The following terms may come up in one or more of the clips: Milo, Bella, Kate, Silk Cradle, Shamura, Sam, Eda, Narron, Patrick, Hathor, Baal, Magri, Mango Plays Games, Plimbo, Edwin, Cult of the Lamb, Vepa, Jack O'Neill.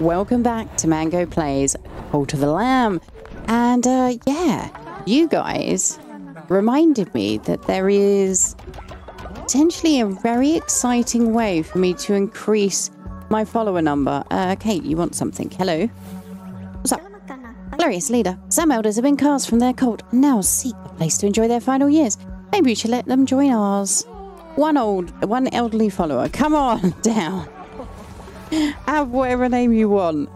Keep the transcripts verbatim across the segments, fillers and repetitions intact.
Welcome back to Mango Plays Cult of the Lamb. And uh, yeah, you guys reminded me that there is potentially a very exciting way for me to increase my follower number. Uh, Kate, you want something? Hello. What's up? Glorious leader. Some elders have been cast from their cult and now seek a place to enjoy their final years. Maybe we should let them join ours. One old, one elderly follower. Come on down. Have whatever name you want,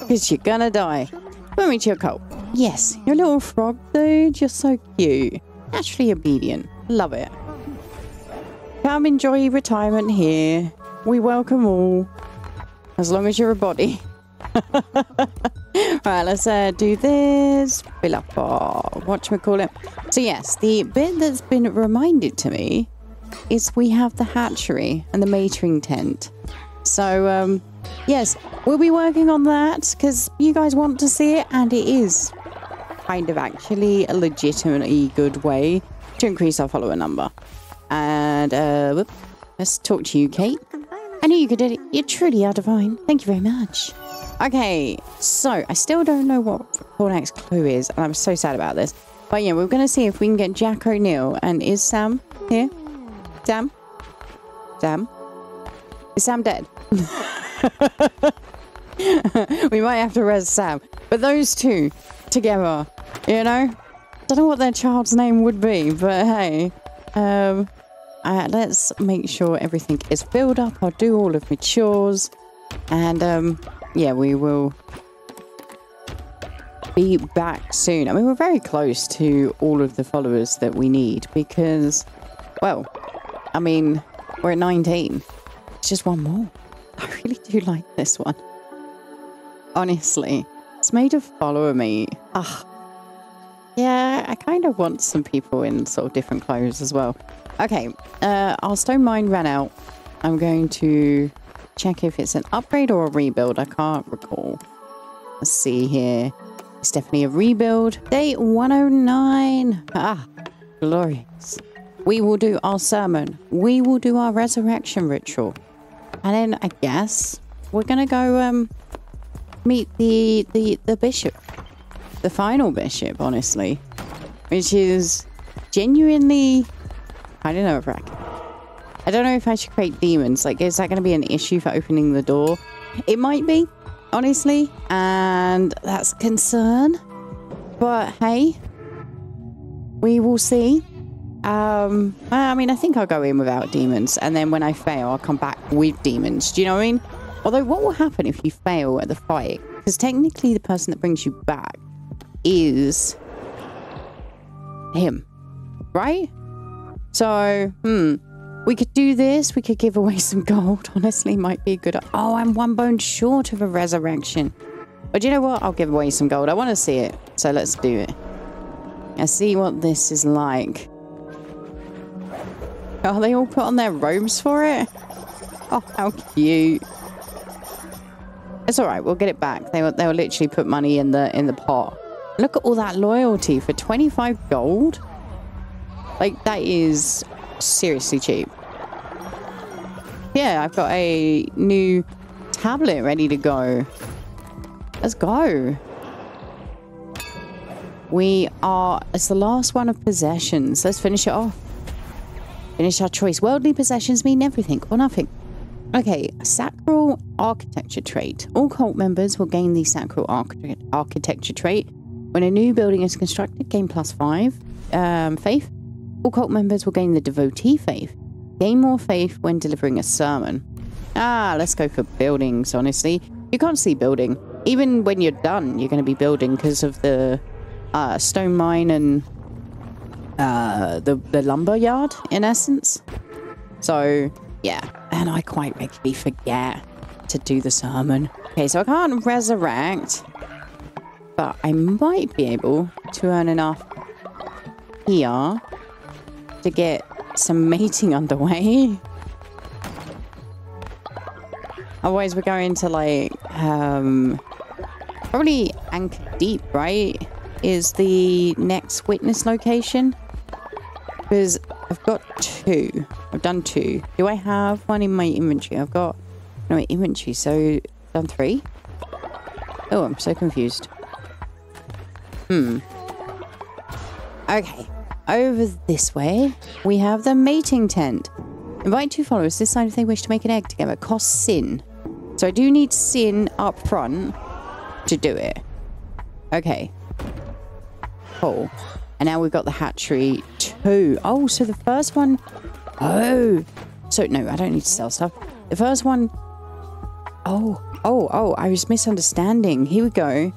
because you're gonna die. Come meet your cult. Yes, your little frog dude, you're so cute. Naturally obedient. Love it. Come enjoy retirement here. We welcome all. As long as you're a body. Right, let's uh, do this. Fill up our whatchamacallit. So yes, the bit that's been reminded to me is we have the hatchery and the matering tent. So, um, yes, we'll be working on that because you guys want to see it, and it is kind of actually a legitimately good way to increase our follower number. And uh, whoop, let's talk to you, Kate. I knew you could do it. You truly are divine. Thank you very much. Okay, so I still don't know what Cornak's clue is, and I'm so sad about this. But yeah, we're going to see if we can get Jack O'Neill. And is Sam here? Sam? Sam? Is Sam dead? We might have to res Sam. But those two together, you know? Don't know what their child's name would be, but hey. Um, uh, let's make sure everything is filled up. I'll do all of my chores. And um, yeah, we will be back soon. I mean, we're very close to all of the followers that we need because, well, I mean, we're at nineteen. Just one more. I really do like this one. Honestly, it's made of follower me. Ah, yeah, I kind of want some people in sort of different clothes as well. Okay, uh, our stone mine ran out. I'm going to check if it's an upgrade or a rebuild. I can't recall. Let's see here. It's definitely a rebuild. Day one oh nine. Ah, glorious. We will do our sermon. We will do our resurrection ritual. And then I guess we're gonna go um, meet the, the the bishop, the final bishop, honestly, which is genuinely, I don't know if I can, I don't know if I should create demons. Like, is that gonna be an issue for opening the door? It might be, honestly, and that's a concern. But hey, we will see. Um, I mean, I think I'll go in without demons, and then when I fail, I'll come back with demons. Do you know what I mean? Although, what will happen if you fail at the fight? Because technically, the person that brings you back is him, right? So, hmm, we could do this. We could give away some gold. Honestly, might be a good. Oh, I'm one bone short of a resurrection. But you know what? I'll give away some gold. I want to see it, so let's do it. Let's see what this is like. Oh, they all put on their robes for it? Oh, how cute. It's all right. We'll get it back. They will, they will literally put money in the in the pot. Look at all that loyalty for twenty-five gold. Like, that is seriously cheap. Yeah, I've got a new tablet ready to go. Let's go. We are... It's the last one of possessions. Let's finish it off. Finish our choice. Worldly possessions mean everything or nothing. Okay, sacral architecture trait. All cult members will gain the sacral arch architecture trait. When a new building is constructed, gain plus five um, faith. All cult members will gain the devotee faith. Gain more faith when delivering a sermon. Ah, let's go for buildings, honestly. You can't see building. Even when you're done, you're going to be building because of the uh, stone mine and... Uh, the, the lumber yard, in essence. So, yeah. And I quite regularly forget to do the sermon. Okay, so I can't resurrect, but I might be able to earn enough here to get some mating underway. Otherwise, we're going to, like, um, probably Anchor Deep, right? Is the next witness location. Because I've got two. I've done two. Do I have one in my inventory? I've got no inventory, so done three. Oh, I'm so confused. Hmm. Okay. Over this way, we have the mating tent. Invite two followers this side if they wish to make an egg together. Cost sin. So I do need sin up front to do it. Okay. Cool. And now we've got the hatchery two. Oh, so the first one... Oh. So, no, I don't need to sell stuff. The first one... Oh. Oh, oh, I was misunderstanding. Here we go.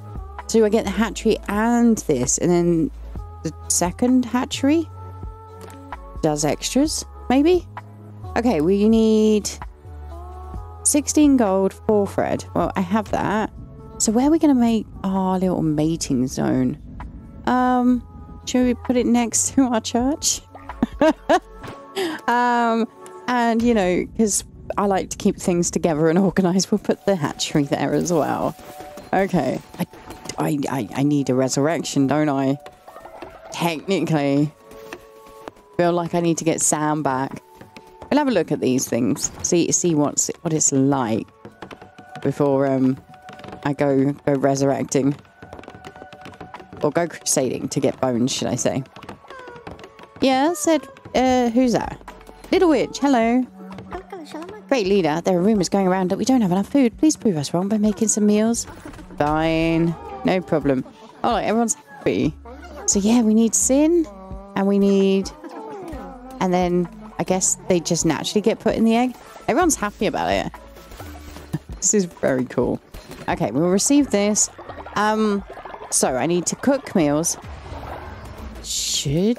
So I get the hatchery and this. And then the second hatchery does extras, maybe? Okay, we need sixteen gold, four thread. Well, I have that. So where are we going to make our little mating zone? Um, should we put it next to our church? um, and, you know, because I like to keep things together and organized, we'll put the hatchery there as well. Okay. I, I, I, I need a resurrection, don't I? Technically. Feel like I need to get Sam back. We'll have a look at these things. See see what's what it's like before um I go go resurrecting. Or go crusading to get bones, should I say. Yeah, said uh who's that? Little witch, hello. Great leader, there are rumors going around that we don't have enough food. Please prove us wrong by making some meals. Fine. No problem. Alright, everyone's happy. So yeah, we need sin and we need and then I guess they just naturally get put in the egg. Everyone's happy about it. This is very cool. Okay, we'll receive this. Um, so I need to cook meals. Should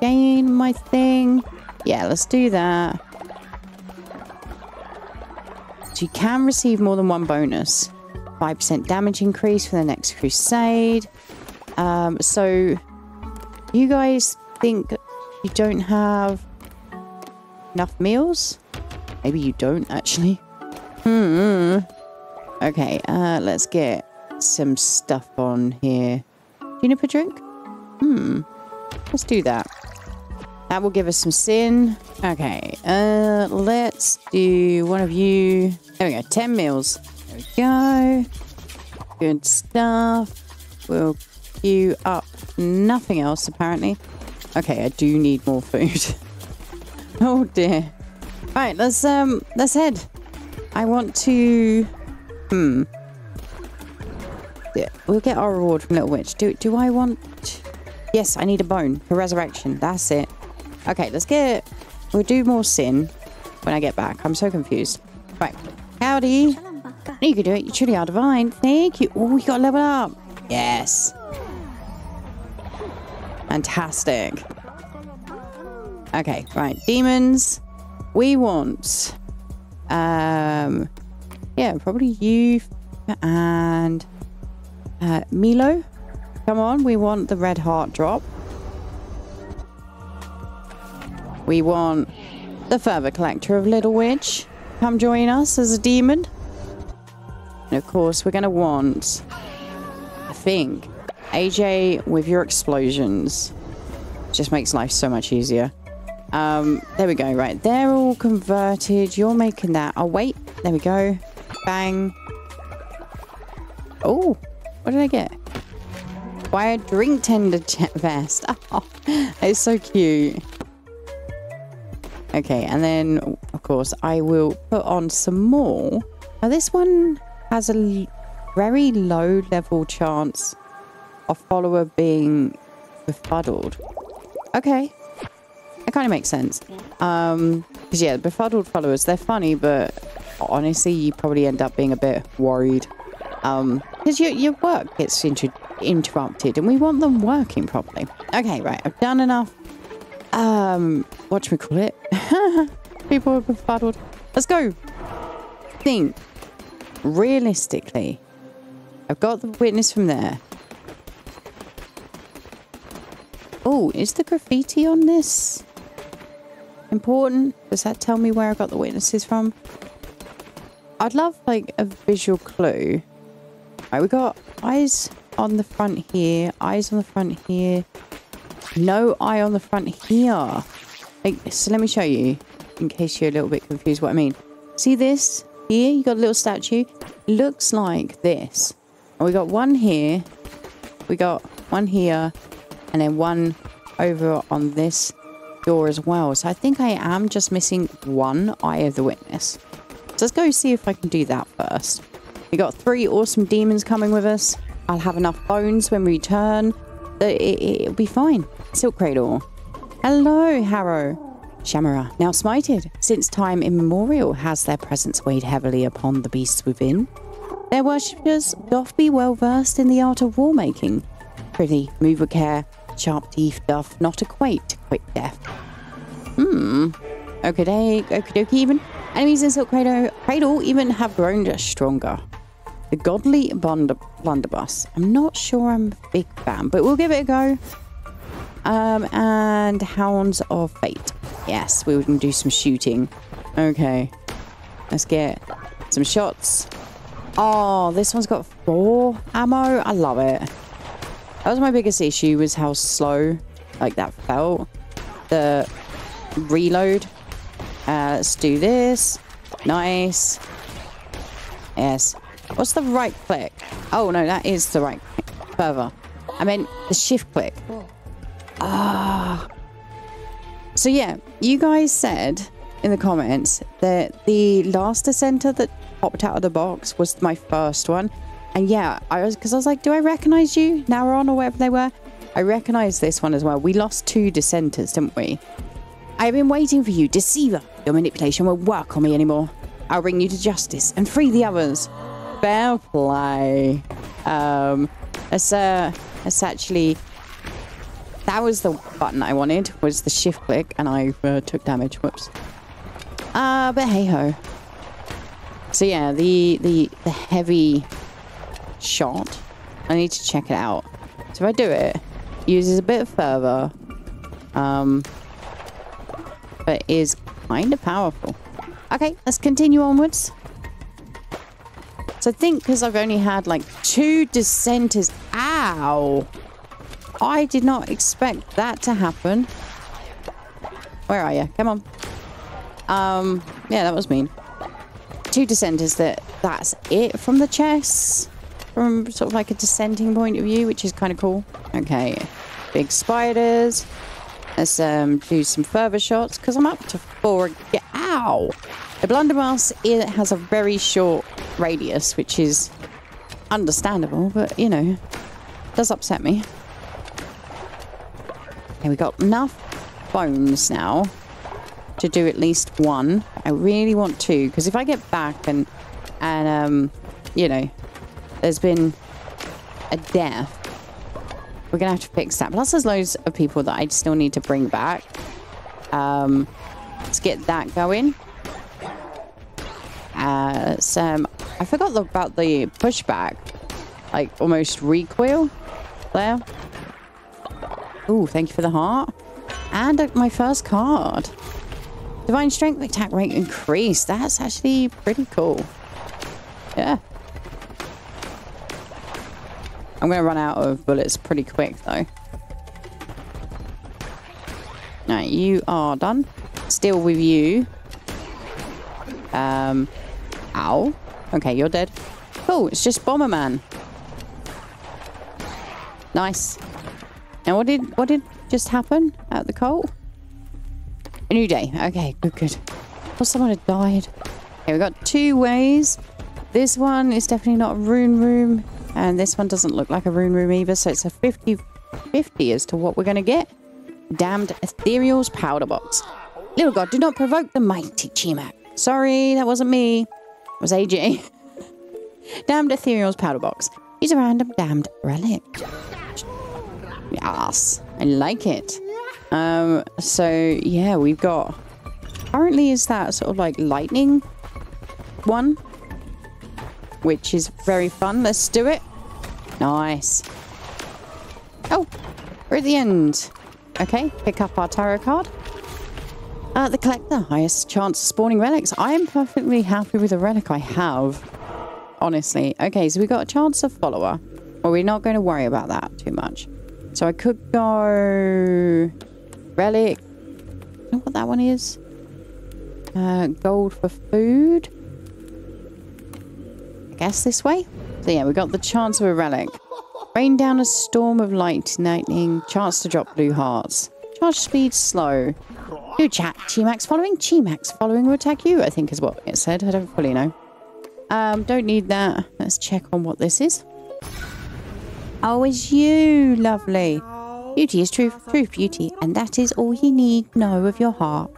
gain my thing. Yeah, let's do that. So you can receive more than one bonus. five percent damage increase for the next crusade. Um, so you guys think you don't have enough meals? Maybe you don't actually. Hmm. Okay, uh, let's get some stuff on here. Juniper drink? Hmm. Let's do that. That will give us some sin. Okay, uh, let's do one of you. There we go, ten meals. There we go. Good stuff. We'll queue up nothing else apparently. Okay, I do need more food. Oh dear. Alright, let's um let's head. I want to Hmm. Yeah, we'll get our reward from Little Witch. Do do I want Yes, I need a bone for resurrection. That's it. Okay, let's get we'll do more sin when I get back. I'm so confused. Right. Howdy. You can do it, you truly are divine. Thank you. Oh, you gotta level up. Yes. Fantastic. Okay, right, demons. We want, um, yeah, probably you and uh, Milo. Come on, we want the red heart drop. We want the further collector of Little Witch. Come join us as a demon. And of course, we're going to want, I think, A J with your explosions. Just makes life so much easier. Um, there we go, right. They're all converted. You're making that. Oh, wait. There we go. Bang. Oh, what did I get? Buy a drink tender vest. Oh, it's so cute. Okay, and then, of course, I will put on some more. Now, this one has a very low level chance of follower being befuddled. Okay. That kind of makes sense. Um, because yeah, befuddled followers, they're funny, but honestly, you probably end up being a bit worried. Um, because your, your work gets inter interrupted and we want them working properly. Okay, right. I've done enough. Um, whatchamacallit? People are befuddled. Let's go. Think. Realistically, I've got the witness from there. Oh, is the graffiti on this important? Does that tell me where I got the witnesses from? I'd love, like, a visual clue. Alright, we got eyes on the front here, eyes on the front here. No eye on the front here. Like, so let me show you, in case you're a little bit confused what I mean. See this? Here, you got a little statue. Looks like this. And we got one here. We got one here. And then one over on this door as well. So I think I am just missing one Eye of the Witness. So let's go see if I can do that first. We got three awesome demons coming with us. I'll have enough bones when we return. It, it, it'll be fine. Silk Cradle. Hello, Harrow. Shamura, now smited. Since time immemorial has their presence weighed heavily upon the beasts within. Their worshippers doth be well versed in the art of war-making. Prithee, move with care. Sharp teeth doth not equate to quick death. Hmm. Okadake, okie-dokie even. Enemies in Silk Cradle, Cradle even have grown stronger. The Godly blunder, Blunderbuss. I'm not sure I'm a big fan, but we'll give it a go. Um, and Hounds of Fate. Yes, we can do some shooting. Okay. Let's get some shots. Oh, this one's got four ammo. I love it. That was my biggest issue, was how slow, like, that felt. The reload. Uh, let's do this. Nice. Yes. What's the right click? Oh, no, that is the right click. Further. I meant the shift click. Ah. So, yeah, you guys said in the comments that the last dissenter that popped out of the box was my first one. And, yeah, I was, because I was like, do I recognize you, Narron, or wherever they were? I recognize this one as well. We lost two dissenters, didn't we? I have been waiting for you, deceiver. Your manipulation won't work on me anymore. I'll bring you to justice and free the others. Fair play. Um, let's, uh, let's actually... That was the button I wanted, was the shift click, and I uh, took damage. Whoops. Uh, but hey-ho. So yeah, the, the, the heavy shot. I need to check it out. So if I do it, it uses a bit further. Um, but is kind of powerful. Okay, let's continue onwards. So I think because I've only had like two dissenters. Ow! I did not expect that to happen. Where are you? Come on. Um, yeah, that was mean. Two dissenters, that that's it from the chests. From sort of like a dissenting point of view, which is kind of cool. Okay. Big spiders. Let's um, do some further shots, because I'm up to four. Get Ow! The blunderbuss, it has a very short radius, which is understandable, but you know, does upset me. Okay, we got enough bones now to do at least one. I really want two, because if I get back and and um you know, there's been a death, we're gonna have to fix that. Plus there's loads of people that I still need to bring back. Um let's get that going. Uh, so, um, I forgot about the pushback, like almost recoil there. Ooh, thank you for the heart. And uh, my first card. Divine Strength, attack rate increased. That's actually pretty cool. Yeah. I'm going to run out of bullets pretty quick though. Right, you are done. Still with you. Um... Ow. Okay, you're dead. Cool, it's just Bomberman. Nice. Now, what did what did just happen at the cult? A new day. Okay, good, good. Well, someone had died. Okay, we got two ways. This one is definitely not a rune room. And this one doesn't look like a rune room either. So it's a fifty fifty as to what we're going to get. Damned Ethereal's powder box. Little God, do not provoke the mighty Chimak. Sorry, that wasn't me. Was A J. Damned Ethereal's powder box. Use a random damned relic. Yes, I like it. Um, so yeah, we've got. Currently, is that sort of like lightning one, which is very fun. Let's do it. Nice. Oh, we're at the end. Okay, pick up our tarot card. Uh, the collector, highest chance of spawning relics. I am perfectly happy with the relic I have, honestly. Okay, so we got a chance of follower. Well, we're not going to worry about that too much. So I could go... Relic. I don't know what that one is. Uh, gold for food. I guess this way. So yeah, we got the chance of a relic. Rain down a storm of light, lightning, chance to drop blue hearts. Charge speed slow. New chat, Chimax following, Chimax following will attack you, I think is what it said. I don't fully know. Um, don't need that. Let's check on what this is. Oh, it's you, lovely. Beauty is true, true beauty, and that is all you need to know of your heart.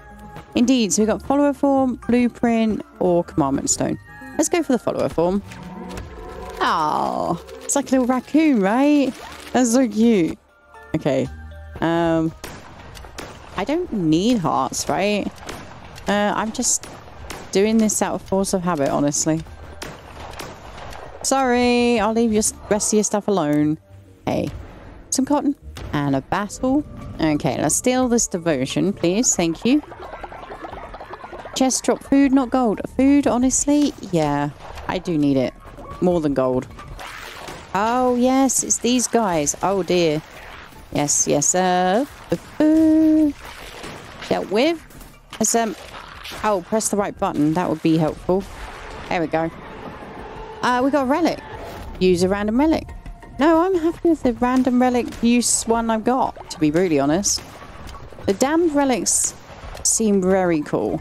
Indeed, so we've got follower form, blueprint, or commandment stone. Let's go for the follower form. Oh, it's like a little raccoon, right? That's so cute. Okay. Um, I don't need hearts, right? Uh, I'm just doing this out of force of habit, honestly. Sorry, I'll leave your rest of your stuff alone. Hey, some cotton and a battle. Okay, let's steal this devotion, please. Thank you. Chest drop food, not gold. Food, honestly, yeah, I do need it. More than gold. Oh yes, it's these guys. Oh dear. Yes, yes. Uh, dealt with. Let's, um. Oh, press the right button. That would be helpful. There we go. Uh, we got a relic. Use a random relic. No, I'm happy with the random relic use one I've got. To be brutally honest, the damned relics seem very cool.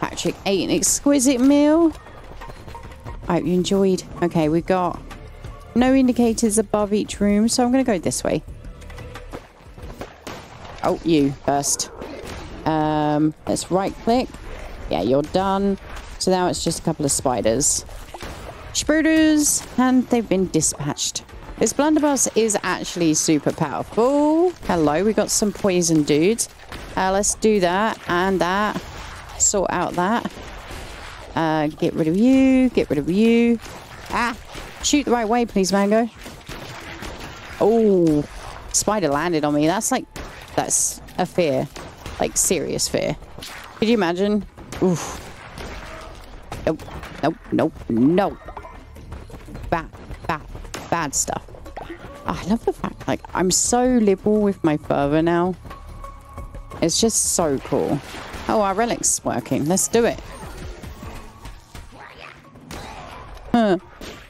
Patrick ate an exquisite meal. I hope you enjoyed. Okay, we've got no indicators above each room, so I'm going to go this way. Oh, you first. Um, let's right click. Yeah, you're done. So now it's just a couple of spiders. Spiders, and they've been dispatched. This blunderbuss is actually super powerful. Hello, we got some poison dudes. Uh, let's do that and that. Sort out that. Uh, get rid of you, get rid of you. Ah, shoot the right way, please, Mango. Oh, spider landed on me. That's like, that's a fear. Like, serious fear. Could you imagine? Oof. Nope, nope, nope, nope. Bad, bad, bad stuff. Oh, I love the fact, like, I'm so liberal with my fervor now. It's just so cool. Oh, our relic's working. Let's do it. Huh.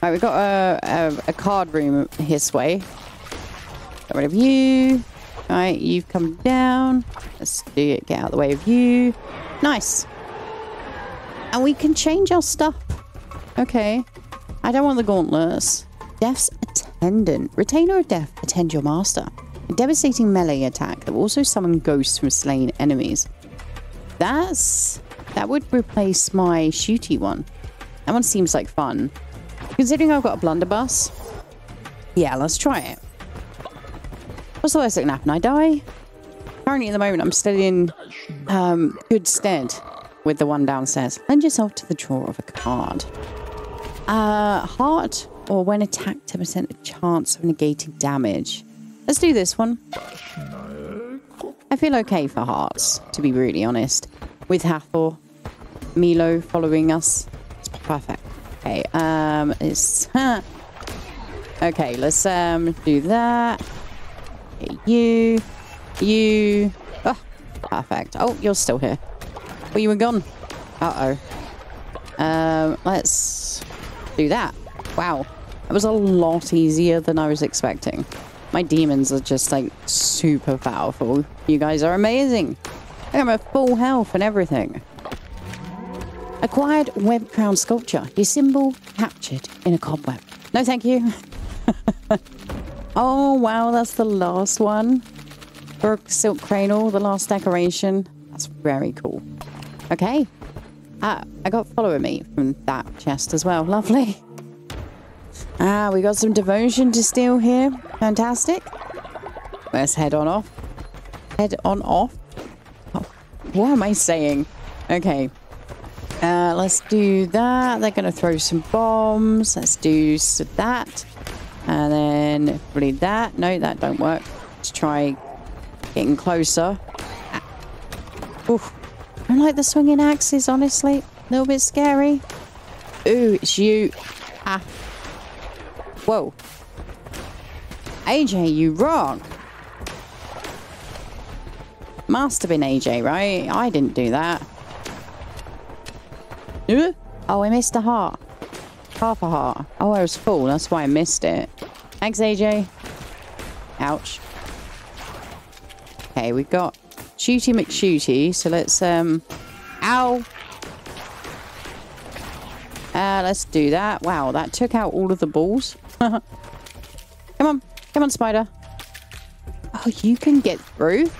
Alright, we've got a, a, a card room his way. Get rid of you. Alright, you've come down. Let's do it. Get out of the way of you. Nice. And we can change our stuff. Okay. I don't want the gauntlets. Death's attendant. Retainer of death. Attend your master. A devastating melee attack that will also summon ghosts from slain enemies. That's... That would replace my shooty one. That one seems like fun. Considering I've got a blunderbuss. Yeah, let's try it. What's the worst that can happen? I die? Apparently at the moment I'm still in um, good stead with the one downstairs. Lend yourself to the draw of a card. Uh, heart or when attacked ten percent a chance of negating damage. Let's do this one. I feel okay for hearts, to be really honest. With Hathor, Milo following us. Perfect. Okay, um, it's... Huh. Okay, let's, um, do that. You. You. Oh, perfect. Oh, you're still here. Well, you were gone. Uh-oh. Um, let's do that. Wow. That was a lot easier than I was expecting. My demons are just, like, super powerful. You guys are amazing. I'm at full health and everything. Acquired web crown sculpture. Your symbol captured in a cobweb. No, thank you. Oh, wow. That's the last one. For Silk Cradle, the last decoration. That's very cool. Okay. Uh, I got follower meat from that chest as well. Lovely. Ah, we got some devotion to steal here. Fantastic. Let's head on off. Head on off. Oh, what am I saying? Okay. Uh, let's do that. They're going to throw some bombs. Let's do that. And then probably that. No, that don't work. Let's try getting closer. Ah. Oof. I don't like the swinging axes, honestly. A little bit scary. Ooh, it's you. Ah. Whoa. A J, you rock. Must have been A J, right? I didn't do that. Oh, I missed a heart. Half a heart. Oh, I was full. That's why I missed it. Thanks, A J. Ouch. Okay, we've got Shooty McShooty. So let's, um... Ow! Uh, let's do that. Wow, that took out all of the balls. Come on. Come on, spider. Oh, you can get through?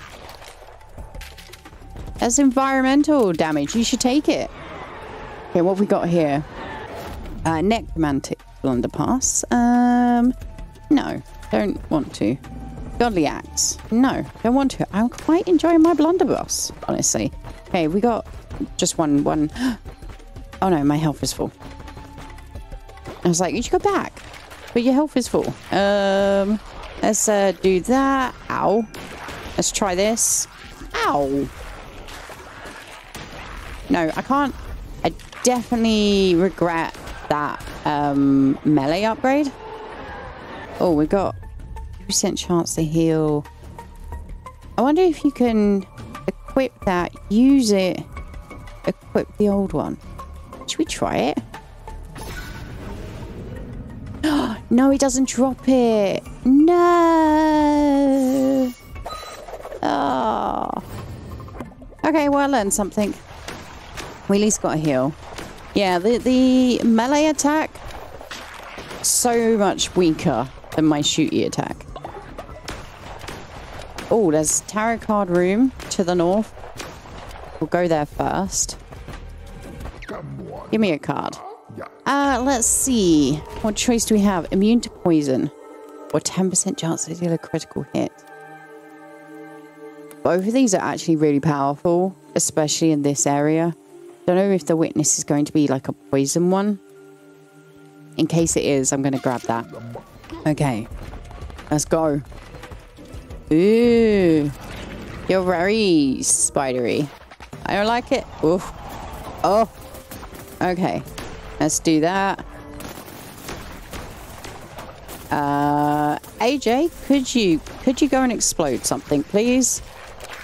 That's environmental damage. You should take it. Okay, what have we got here? Uh, necromantic blunderpass. Um, no, don't want to. Godly axe. No, don't want to. I'm quite enjoying my blunderbuss, honestly. Okay, we got just one, one. Oh no, my health is full. I was like, you should go back. But your health is full. Um, let's uh, do that. Ow. Let's try this. Ow. No, I can't. I definitely regret that um, melee upgrade. Oh, we got two percent chance to heal. I wonder if you can equip that. Use it. Equip the old one. Should we try it? No, he doesn't drop it. No. Oh. Okay, well, I learned something. We at least got a heal. Yeah, the, the melee attack, so much weaker than my shooty attack. Oh, there's tarot card room to the north. We'll go there first. Give me a card. Uh, let's see. What choice do we have? Immune to poison. Or ten percent chance to deal a critical hit. Both of these are actually really powerful. Especially in this area. Don't know if the witness is going to be like a poison one. In case it is, I'm going to grab that. Okay. Let's go. Ooh. You're very spidery. I don't like it. Oof. Oh. Okay. Let's do that. Uh, A J, could you could you go and explode something, please?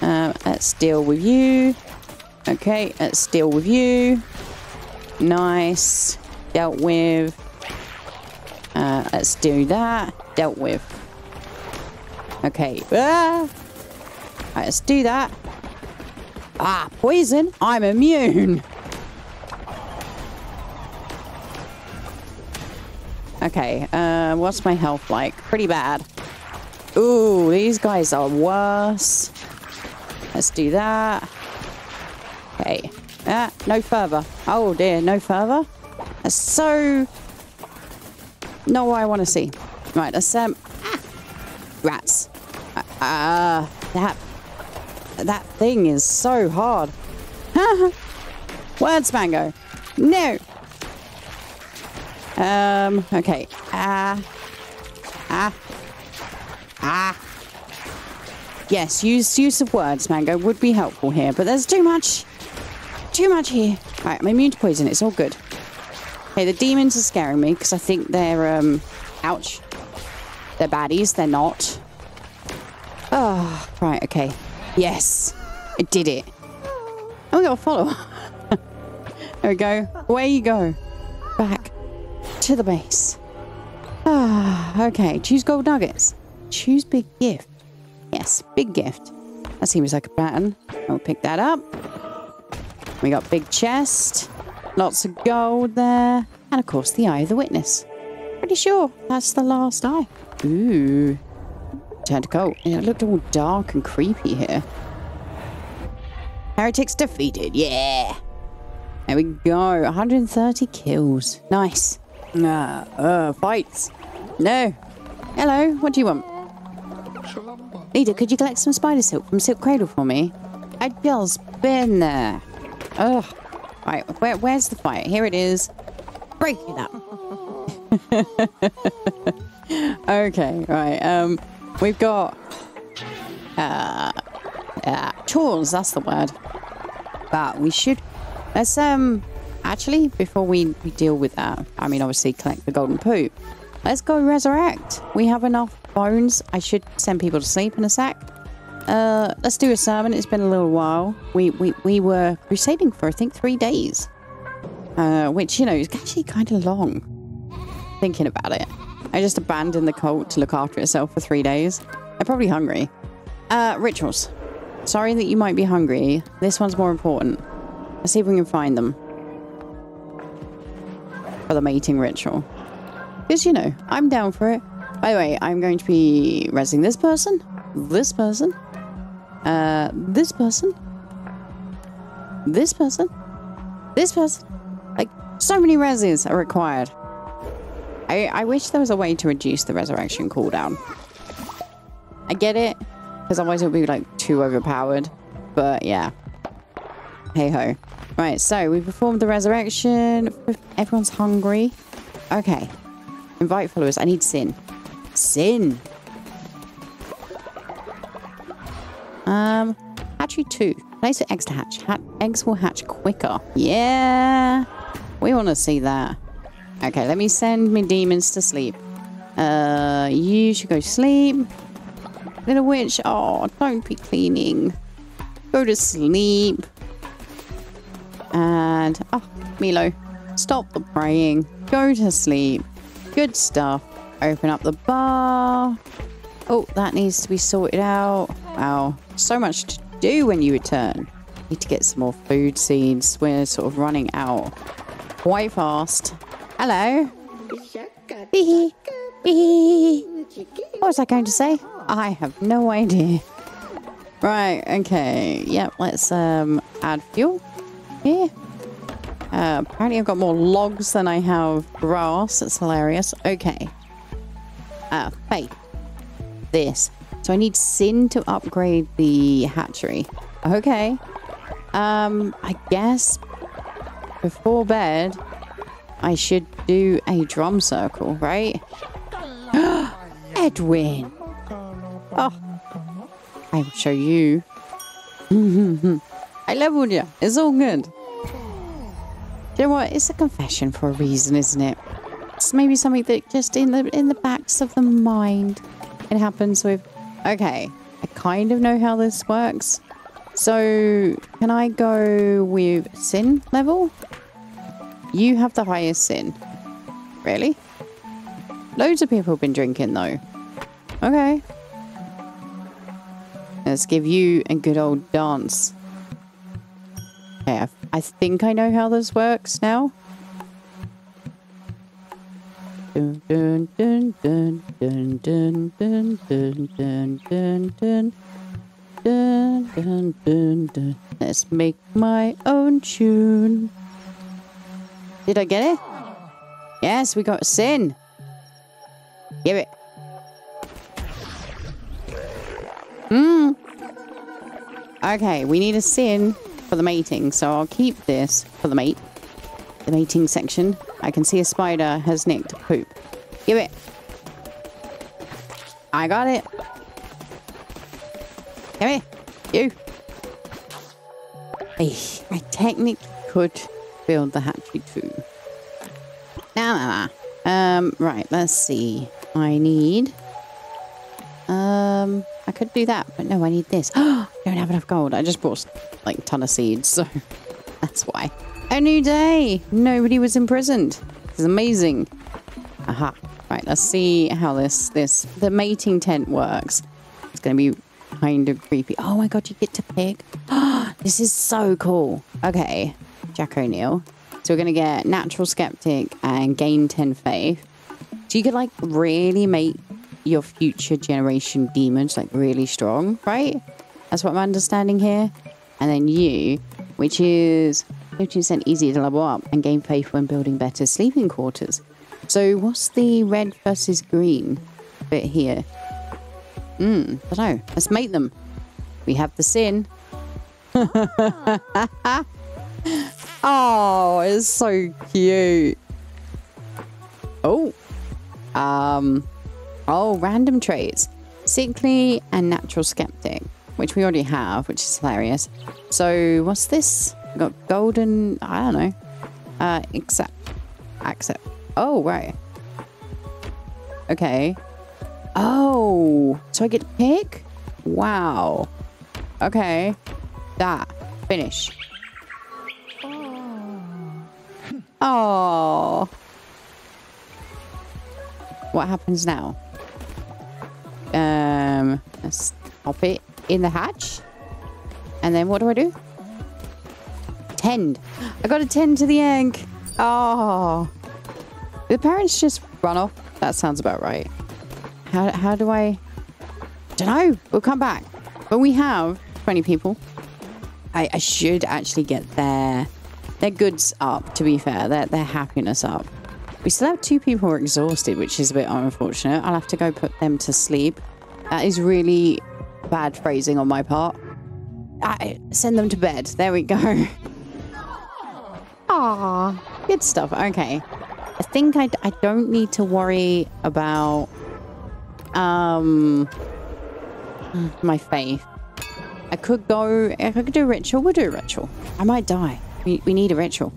Um, let's deal with you. Okay, let's deal with you. Nice. Dealt with. Uh, let's do that. Dealt with. Okay. Ah! All right, let's do that. Ah, poison. I'm immune. Okay, uh, what's my health like? Pretty bad. Ooh, these guys are worse. Let's do that. Okay. Ah, no further. Oh dear, no further? That's so... not what I want to see. Right, let's, um... Ah! Rats. Ah, uh, that... that thing is so hard. Words, Mango. No! Um, okay. Ah. Ah. Ah. Yes, use use of words, Mango, would be helpful here. But there's too much. Too much here. Alright, I'm immune to poison. It's all good. Okay, the demons are scaring me because I think they're, um... ouch. They're baddies. They're not. Oh, right, okay. Yes. I did it. Oh, we got a follow-up. There we go. Away you go. Back. To the base. Ah, okay. Choose gold nuggets. Choose big gift. Yes, big gift. That seems like a pattern. I'll pick that up. We got big chest. Lots of gold there. And of course, the eye of the witness. Pretty sure that's the last eye. Ooh. Turned to gold. It looked all dark and creepy here. Heretics defeated. Yeah. There we go. one hundred thirty kills. Nice. Uh, uh, bites. No. Hello, what do you want? Eda, could you collect some spider silk from Silk Cradle for me? I'd just been there. Ugh. Alright, where, where's the fight? Here it is. Break it up. Okay, right. Um, we've got... Uh, uh, tools, that's the word. But we should... Let's, um... Actually, before we, we deal with that, I mean, obviously, collect the golden poop. Let's go resurrect. We have enough bones. I should send people to sleep in a sec. Uh, let's do a sermon. It's been a little while. We we, we were crusading for, I think, three days. Uh, which, you know, is actually kind of long. thinking about it. I just abandoned the cult to look after itself for three days. I'm probably hungry. Uh, rituals. Sorry that you might be hungry. This one's more important. Let's see if we can find them. For the mating ritual. Because, you know, I'm down for it. By the way, I'm going to be resing this person, this person, uh, this person, this person, this person. Like, so many reses are required. I, I wish there was a way to reduce the resurrection cooldown. I get it, because otherwise it'll be, like, too overpowered. But, yeah. Hey-ho. Right, so we performed the resurrection. Everyone's hungry. Okay. Invite followers. I need sin. Sin! Um, hatchery two. Place for eggs to hatch. Ha eggs will hatch quicker. Yeah! We want to see that. Okay, let me send me demons to sleep. Uh, you should go sleep. Little witch, oh, don't be cleaning. Go to sleep. And, oh, Milo, stop the praying. Go to sleep. Good stuff. Open up the bar. Oh, that needs to be sorted out. Wow, so much to do when you return. Need to get some more food seeds. We're sort of running out quite fast. Hello. Hee hee. What was I going to say? I have no idea. Right, okay. Yep, let's um add fuel here. Uh, apparently I've got more logs than I have grass. That's hilarious. Okay. Uh, faith. This. So I need sin to upgrade the hatchery. Okay. Um, I guess before bed I should do a drum circle, right? Edwin! Oh, I will show you. I leveled you. It's all good. You know what? It's a confession for a reason, isn't it? It's maybe something that just in the in the backs of the mind it happens with. Okay, I kind of know how this works. So can I go with sin level? You have the highest sin. Really? Loads of people have been drinking though. Okay. Let's give you a good old dance. Okay, I, I think I know how this works now. Dun dun dun dun dun dun dun dun dun dun dun dun dun dun. Let's make my own tune. Did I get it? Yes, we got sin. Give it. Mm. Okay, we need a sin for the mating, so I'll keep this for the mate. The mating section. I can see a spider has nicked poop. Give it. I got it. Come here. You. Hey, I technically could build the hatchery too. Nah, nah, nah. Um, right, let's see. I need... Um... I could do that, but no, I need this. Oh, I don't have enough gold. I just bought, like, a ton of seeds, so that's why. A new day! Nobody was imprisoned. This is amazing. Aha. Right, let's see how this, this, the mating tent works. It's going to be kind of creepy. Oh my god, you get to pick. Oh, this is so cool. Okay, Jack O'Neill. So we're going to get Natural Skeptic and gain ten faith. So you could, like, really make your future generation demons like really strong, right? That's what I'm understanding here. And then you, which is fifty percent easier to level up and gain faith when building better sleeping quarters. So what's the red versus green bit here? Hmm, I don't know. Let's mate them. We have the sin. Oh, it's so cute. Oh. Um... Oh, random traits. Sickly and Natural Skeptic, which we already have, which is hilarious. So, what's this? We've got golden... I don't know. Uh, accept. Accept. Oh, right. Okay. Oh, so I get to pick? Wow. Okay. That. Finish. Oh. what happens now? Um, let's pop it in the hatch. And then what do I do? Tend. I got to tend to the egg. Oh. The parents just run off. That sounds about right. How, how do I... I don't know. We'll come back. But we have twenty people. I, I should actually get their, their goods up, to be fair. Their, their happiness up. We still have two people who are exhausted, which is a bit unfortunate. I'll have to go put them to sleep. That is really bad phrasing on my part. I, send them to bed. There we go. Ah, good stuff. Okay. I think I, I don't need to worry about um my faith. I could go... I could do a ritual. We'll do a ritual. I might die. We, we need a ritual.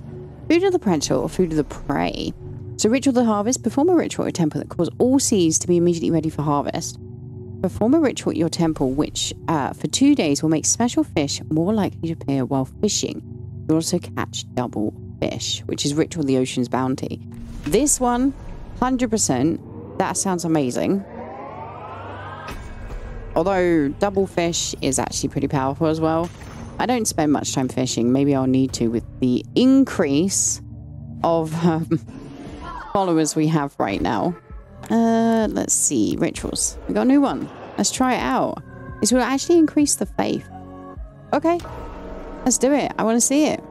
Food of the Predator or Food of the Prey. So ritual to harvest, perform a ritual at your temple that cause all seeds to be immediately ready for harvest. Perform a ritual at your temple which uh, for two days will make special fish more likely to appear while fishing. You'll also catch double fish, which is Ritual of the Ocean's Bounty. This one, one hundred percent, that sounds amazing. Although double fish is actually pretty powerful as well. I don't spend much time fishing. Maybe I'll need to with the increase of... Um, followers we have right now. Uh, let's see. Rituals. We got a new one. Let's try it out. This will actually increase the faith. Okay. Let's do it. I want to see it.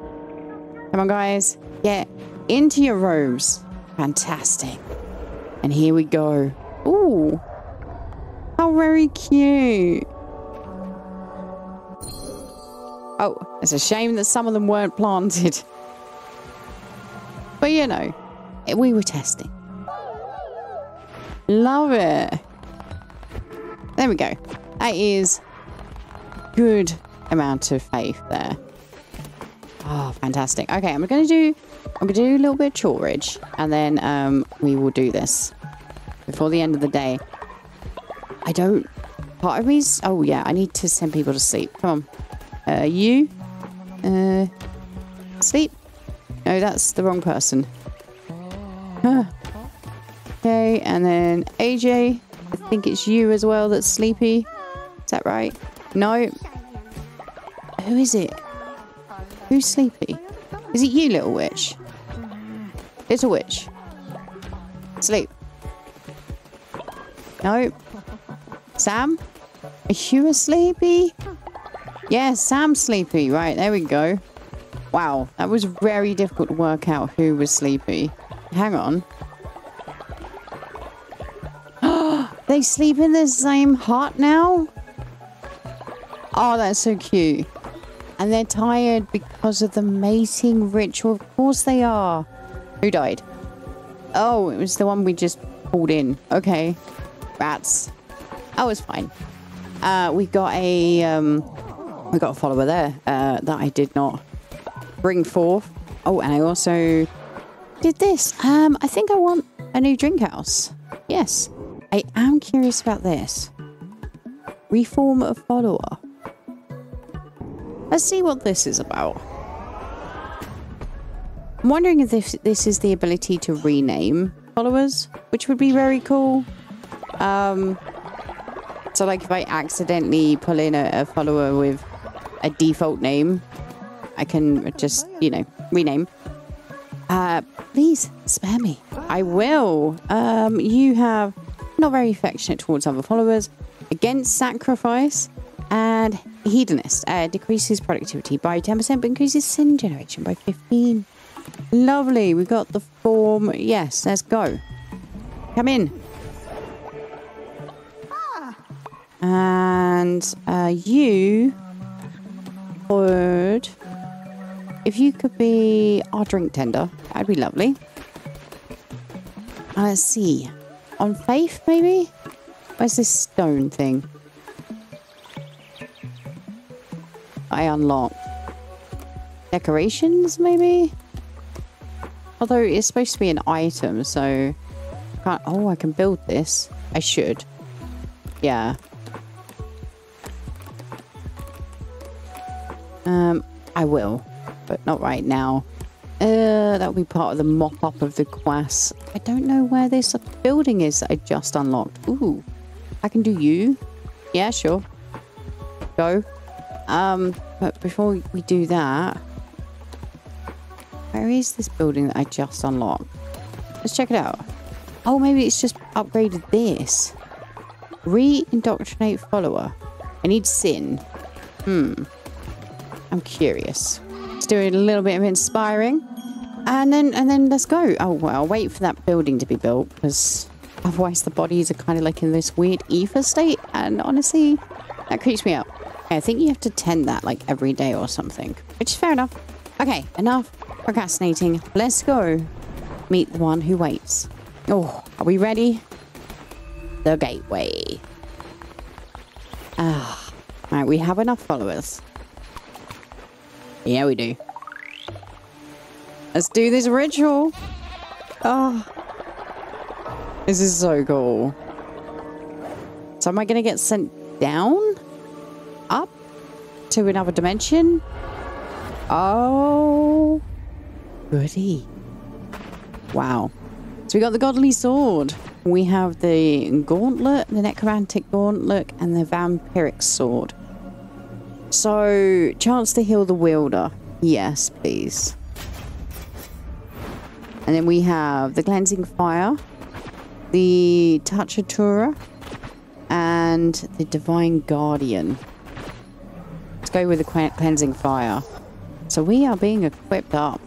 Come on, guys. Get into your robes. Fantastic. And here we go. Ooh. How very cute. Oh, it's a shame that some of them weren't planted. But you know. We were testing. Love it. There we go. That is good amount of faith there. Oh, fantastic. Okay, I'm gonna do I'm gonna do a little bit of chorage and then um we will do this before the end of the day. I don't part of me's oh yeah, I need to send people to sleep. Come on. Uh you uh sleep? No, that's the wrong person. Huh. Okay, and then A J, I think it's you as well that's sleepy. Is that right? No. Who is it? Who's sleepy? Is it you, little witch? Little witch. Sleep. No. Sam? Are you sleepy? Yeah, Sam's sleepy. Right, there we go. Wow, that was very difficult to work out who was sleepy. Hang on. They sleep in the same hut now? Oh, that's so cute. And they're tired because of the mating ritual. Of course they are. Who died? Oh, it was the one we just pulled in. Okay. Rats. Oh, it's fine. Uh, we got a... Um, we got a follower there uh, that I did not bring forth. Oh, and I also... did this. Um, I think I want a new drink house. Yes. I am curious about this. Reform a follower. Let's see what this is about. I'm wondering if this, this is the ability to rename followers, which would be very cool. Um, so like if I accidentally pull in a, a follower with a default name, I can just, you know, rename. Uh, please spare me. I will. Um, you have not very affectionate towards other followers, against sacrifice, and hedonist. Uh, decreases productivity by ten percent, but increases sin generation by fifteen. Lovely. We've got the form. Yes, let's go. Come in. And uh, you would... if you could be our drink tender, that'd be lovely. Uh, let's see. On faith, maybe? Where's this stone thing? I unlock. Decorations, maybe? Although it's supposed to be an item, so... can't, oh, I can build this. I should. Yeah. Um, I will. But not right now. Uh, that will be part of the mop-up of the grass. I don't know where this building is that I just unlocked. Ooh. I can do you. Yeah, sure. Go. Um, but before we do that... Where is this building that I just unlocked? Let's check it out. Oh, maybe it's just upgraded this. Re-indoctrinate follower. I need sin. Hmm. I'm curious. Let's do a little bit of inspiring. And then and then let's go. Oh, well, wait for that building to be built, because otherwise the bodies are kind of like in this weird ether state. And honestly, that creeps me out. Okay, I think you have to tend that like every day or something, which is fair enough. Okay, enough procrastinating. Let's go meet the one who waits. Oh, are we ready? The gateway. Ah, right, we have enough followers. Yeah, we do. Let's do this ritual. Ah, this is so cool. So am I going to get sent down? Up? To another dimension? Oh. Goody. Wow. So we got the godly sword. We have the gauntlet, the necromantic gauntlet, and the vampiric sword. So, chance to heal the wielder. Yes, please. And then we have the cleansing fire, the Tachatura, and the divine guardian. Let's go with the cleansing fire. So we are being equipped up.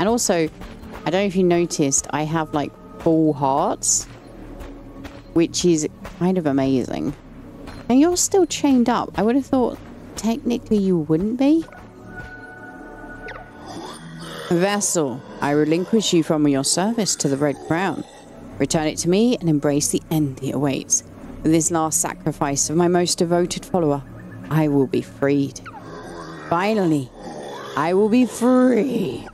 And also, I don't know if you noticed, I have like full hearts, which is kind of amazing. And you're still chained up. I would have thought technically you wouldn't be. Vessel, I relinquish you from your service to the Red Crown. Return it to me and embrace the end that awaits. With this last sacrifice of my most devoted follower, I will be freed. Finally, I will be free.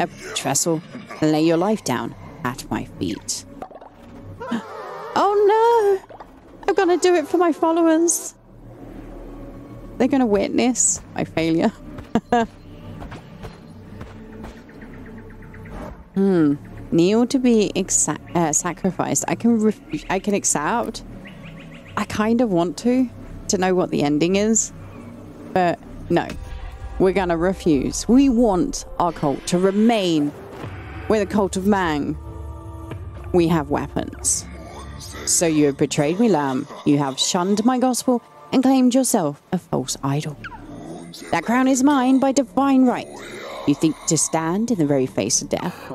Approach, Vessel, and lay your life down at my feet. Oh no! I'm gonna do it for my followers. They're gonna witness my failure. Hmm. Kneel to be uh, sacrificed. I can ref I can accept. I kind of want to to know what the ending is, but no. We're gonna refuse. We want our cult to remain. We're the cult of Mang. We have weapons. So you have betrayed me, Lamb. You have shunned my gospel and claimed yourself a false idol. That crown is mine by divine right. You think to stand in the very face of death?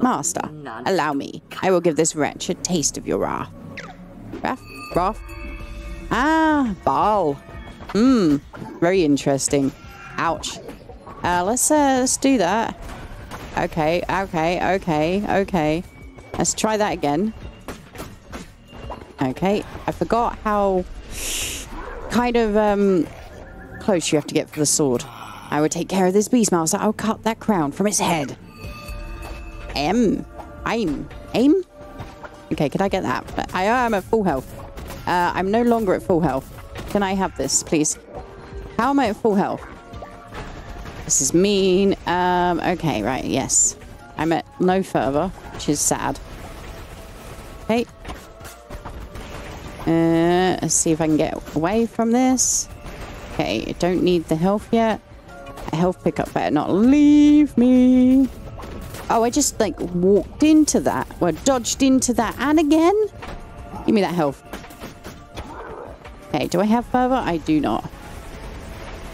Master, allow me. I will give this wretch a taste of your wrath. Wrath? Wrath? Ah, Baal. Hmm, very interesting. Ouch. Uh, let's, uh, let's do that. Okay, okay, okay, okay. Let's try that again. Okay, I forgot how kind of um, close you have to get for the sword. I will take care of this beast, Master. I'll cut that crown from its head. Aim. Aim. Aim? Okay, can I get that? I am at full health. Uh, I'm no longer at full health. Can I have this, please? How am I at full health? This is mean. Um, okay, right, yes. I'm at no further, which is sad. Okay. Uh, let's see if I can get away from this. Okay, I don't need the health yet. A health pickup better not leave me. Oh, I just like walked into that. Well, dodged into that. And again? Give me that health. Okay, do I have further? I do not.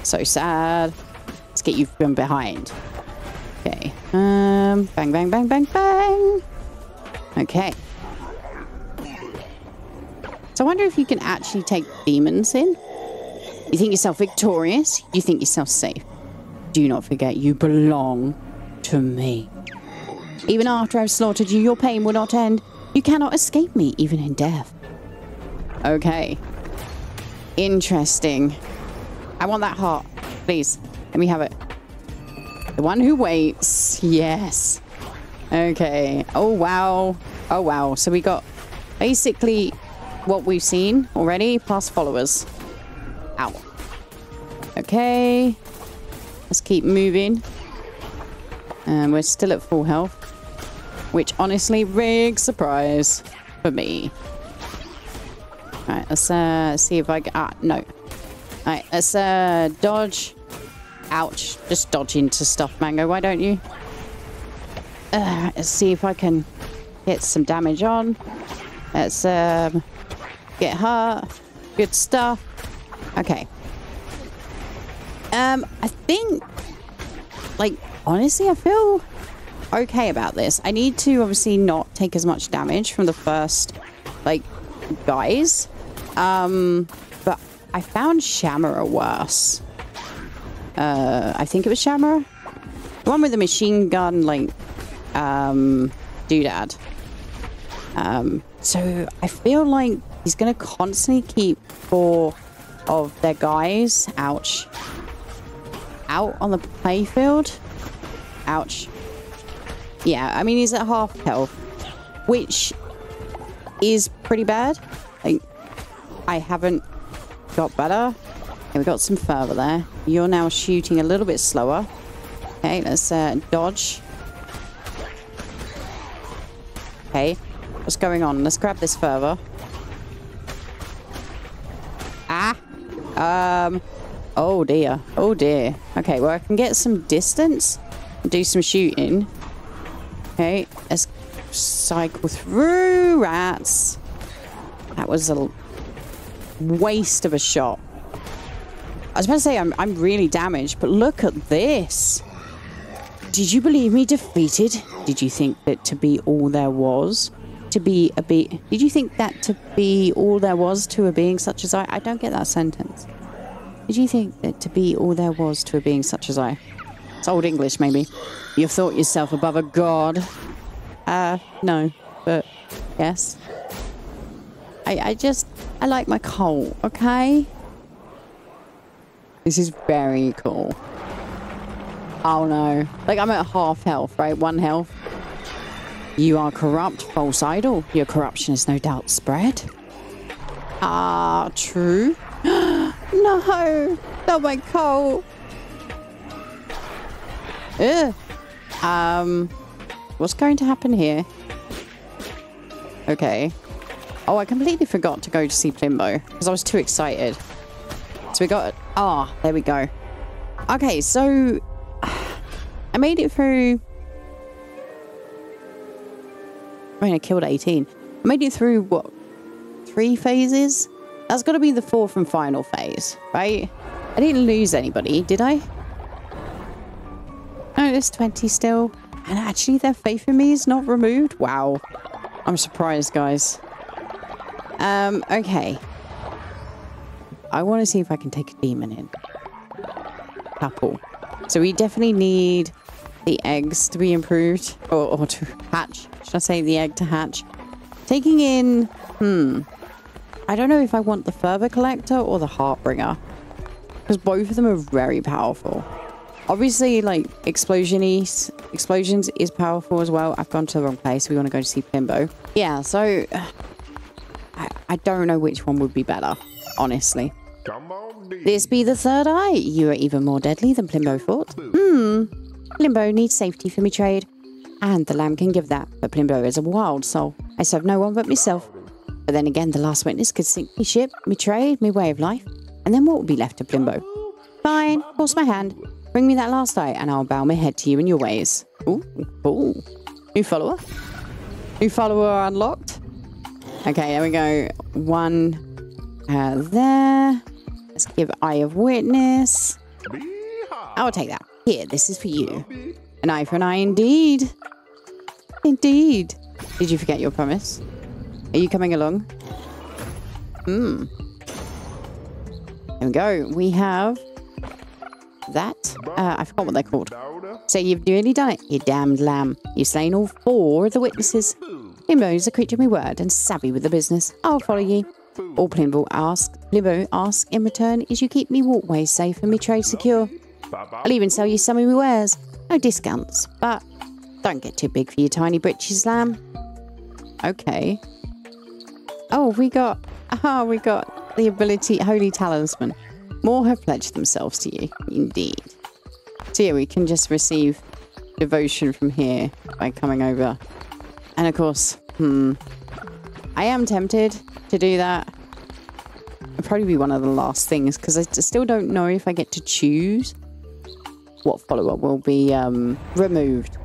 So sad. Let's get you from behind. Okay. Um, bang, bang, bang, bang, bang. Okay. So I wonder if you can actually take demons in. You think yourself victorious. You think yourself safe. Do not forget you belong to me. Even after I've slaughtered you, your pain will not end. You cannot escape me, even in death. Okay. Interesting. I want that heart. Please, let me have it. The one who waits. Yes. Okay. Oh, wow. Oh, wow. So we got basically... what we've seen already, plus followers. Ow. Okay. Let's keep moving. And we're still at full health, which honestly, big surprise for me. All right, let's uh, see if I get, ah, no. All right, let's uh, dodge. Ouch, just dodge into stuff, Mango, why don't you? Uh, let's see if I can get some damage on. Let's um, get hurt. Good stuff. Okay. Um, I think, like, honestly, I feel okay about this. I need to obviously not take as much damage from the first, like, guys. Um, but I found Shamura worse. Uh, I think it was Shamura. The one with the machine gun, like, um, doodad. Um, so I feel like he's going to constantly keep four of their guys, ouch, out on the playfield. Ouch. Yeah, I mean, he's at half health, which is pretty bad. Like, I haven't got better. Okay, we got some further there. You're now shooting a little bit slower. Okay, let's uh, dodge. Okay, what's going on? Let's grab this further. Ah! Um... Oh dear. Oh dear. Okay, well I can get some distance and do some shooting. Okay, let's cycle through rats. That was a waste of a shot. I was about to say I'm, I'm really damaged, but look at this. Did you believe me defeated? Did you think that to be all there was? To be a be- Did you think that to be all there was to a being such as I? I don't get that sentence. Did you think that to be all there was to a being such as I? It's old English, maybe. You've thought yourself above a god. Uh, no, but yes. I, I just, I like my cult, okay? This is very cool. Oh no. Like, I'm at half health, right? One health. You are corrupt, false idol. Your corruption is no doubt spread. Ah, uh, true. No, not my coal. Ugh. Um, what's going to happen here? Okay. Oh, I completely forgot to go to see Plimbo because I was too excited. So we got. Ah, oh, there we go. Okay, so I made it through. I mean, I killed eighteen. I made it through what? Three phases. That's got to be the fourth and final phase, right? I didn't lose anybody, did I? No, there's twenty still. And actually, their faith in me is not removed. Wow. I'm surprised, guys. Um, okay. I want to see if I can take a demon in. Couple. So we definitely need the eggs to be improved. Or, or to hatch. Should I say the egg to hatch? Taking in... Hmm... I don't know if I want the Fervor Collector or the Heartbringer, because both of them are very powerful. Obviously, like, Explosionese, Explosions is powerful as well. I've gone to the wrong place. We want to go to see Plimbo. Yeah, so I, I don't know which one would be better, honestly. Come on, this be the third eye. You are even more deadly than Plimbo thought. Hmm. Plimbo needs safety for me trade, and the lamb can give that, but Plimbo is a wild soul. I serve no one but myself. But then again, the last witness could sink me ship, me trade, me way of life. And then what would be left of Plimbo? Fine, force my hand. Bring me that last eye, and I'll bow my head to you and your ways. Ooh, ooh. New follower. New follower unlocked. Okay, there we go. One uh, there. Let's give Eye of Witness. I'll take that. Here, this is for you. An eye for an eye, indeed. Indeed. Did you forget your promise? Are you coming along? Hmm. There we go. We have that. Uh, I forgot what they're called. So you've nearly done it, you damned lamb. You've slain all four of the witnesses. Plimbo is a creature of my word and savvy with the business. I'll follow ye. All Plimbo asks, Plimbo asks in return is you keep me walkways safe and me trade secure. I'll even sell you some of me wares. No discounts, but don't get too big for your tiny britches, lamb. Okay. Oh, we got, ah, oh, we got the ability, Holy Talisman. More have pledged themselves to you, indeed. So yeah, we can just receive devotion from here by coming over. And of course, hmm, I am tempted to do that. It'll probably be one of the last things because I still don't know if I get to choose what follow-up will be um, removed.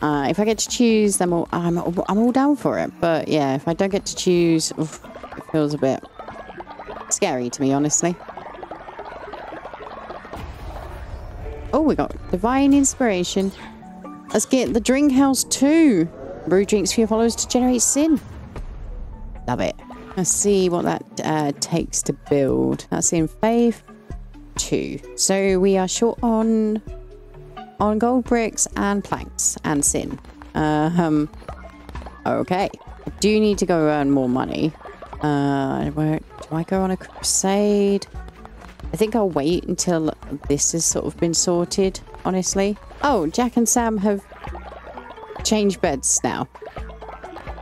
Uh, if I get to choose, then we'll, I'm, I'm all down for it. But yeah, if I don't get to choose, oof, it feels a bit scary to me, honestly. Oh, we got divine inspiration. Let's get the drink house too. Brew drinks for your followers to generate sin. Love it. Let's see what that uh, takes to build. That's in faith two. So we are short on... on gold bricks and planks and sin. Uh, um, okay. I do need to go earn more money. Uh, where, do I go on a crusade? I think I'll wait until this has sort of been sorted, honestly. Oh, Jack and Sam have changed beds now.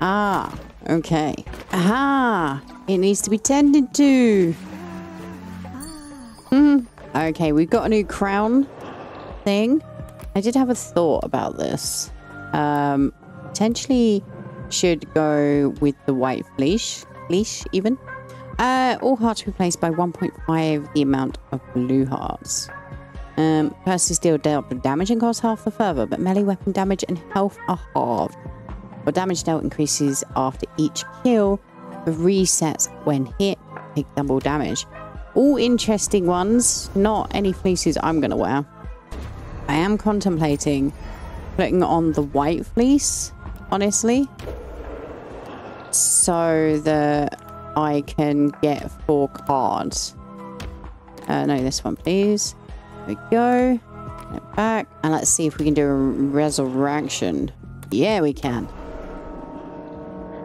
Ah, okay. Aha! It needs to be tended to. Hmm. Okay, we've got a new crown thing. I did have a thought about this. Um, potentially should go with the white fleece, fleece even. Uh, all hearts replaced by one point five the amount of blue hearts. Um, Percy's deal dealt damage and costs half the fervor, but melee weapon damage and health are halved. Your damage dealt increases after each kill, but resets when hit. Take double damage. All interesting ones. Not any fleeces I'm gonna wear. I am contemplating putting on the white fleece, honestly, so that I can get four cards. Uh, no, this one, please. There we go. Get it back. And let's see if we can do a resurrection. Yeah, we can.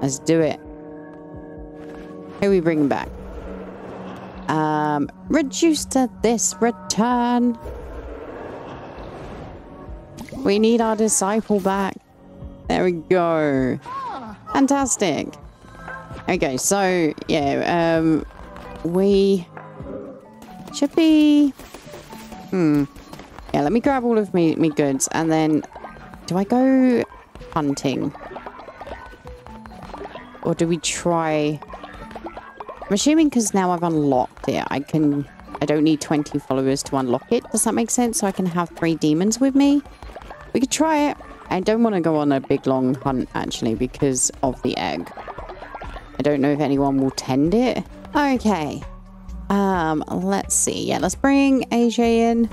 Let's do it. Who are we bringing back? Um, reduce to this return. We need our disciple back. There we go. Fantastic. Okay, so yeah, um, we should be. Hmm. Yeah, let me grab all of me me goods, and then do I go hunting, or do we try? I'm assuming because now I've unlocked it, I can. I don't need twenty followers to unlock it. Does that make sense? So I can have three demons with me. We could try it. I don't want to go on a big long hunt actually because of the egg. I don't know if anyone will tend it. Okay. Um, let's see. Yeah, let's bring A J in.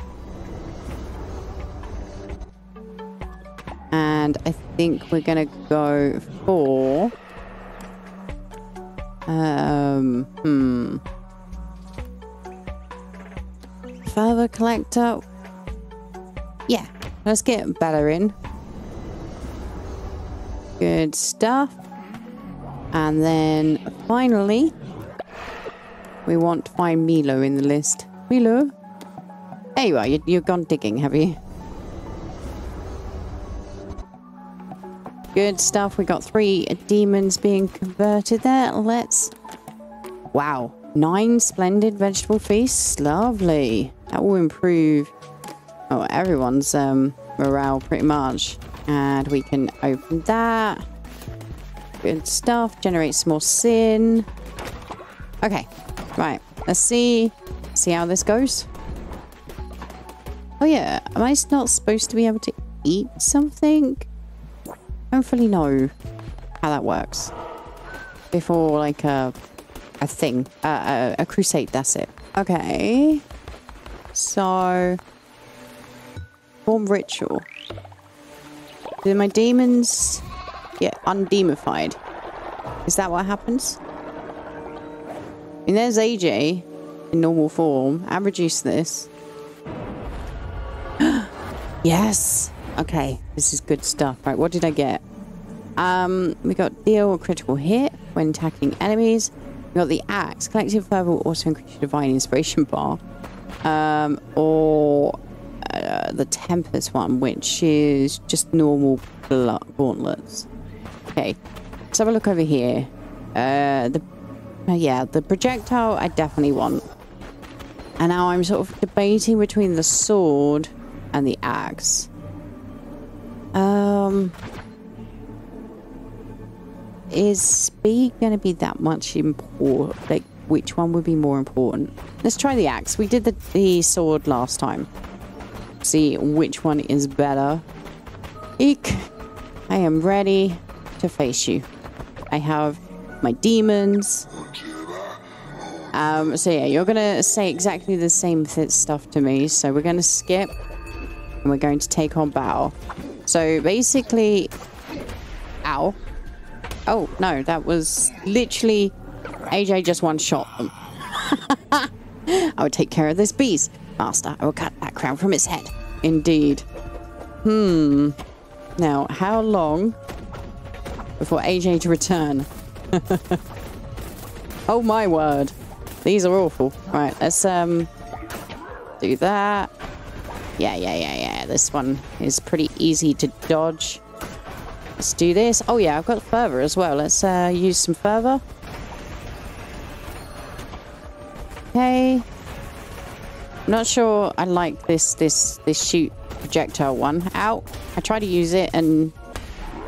And I think we're gonna go for um hmm. Further collector. Yeah. Let's get Bella in. Good stuff. And then finally, we want to find Milo in the list. Milo? There you are. You, you've gone digging, have you? Good stuff. We got three demons being converted there. Let's... Wow. Nine splendid vegetable feasts. Lovely. That will improve... Oh, everyone's um, morale pretty much. And we can open that. Good stuff. Generate some more sin. Okay. Right. Let's see. See how this goes. Oh, yeah. Am I not supposed to be able to eat something? I don't really know how that works. Before, like, a, a thing. Uh, a, a crusade, that's it. Okay. So... Form ritual. Do my demons get undemified? Is that what happens? I mean, there's A J in normal form. I reduce this. Yes! Okay, this is good stuff. Right, what did I get? Um, we got deal a critical hit when attacking enemies. We got the axe. Collective fervor will also increase your divine inspiration bar. Um, or... Uh, the Tempest one, which is just normal gauntlets. Okay, let's have a look over here. Uh, the uh, yeah, the projectile I definitely want. And now I'm sort of debating between the sword and the axe. Um, is speed going to be that much important? Like, which one would be more important? Let's try the axe. We did the, the sword last time. See which one is better. Eek. I am ready to face you. I have my demons. Um, so yeah, you're going to say exactly the same th stuff to me. So we're going to skip. And we're going to take on Baal. So basically... Ow. Oh, no. That was literally... A J just one-shot them. I will take care of this beast, master. I will cut that crown from its head. Indeed. Hmm. Now, how long before A J to return? Oh my word. These are awful. Right, let's um do that. Yeah, yeah, yeah, yeah. This one is pretty easy to dodge. Let's do this. Oh yeah, I've got fervor as well. Let's uh, use some fervor. Okay. I'm not sure I like this this this shoot projectile one. Ow. I tried to use it and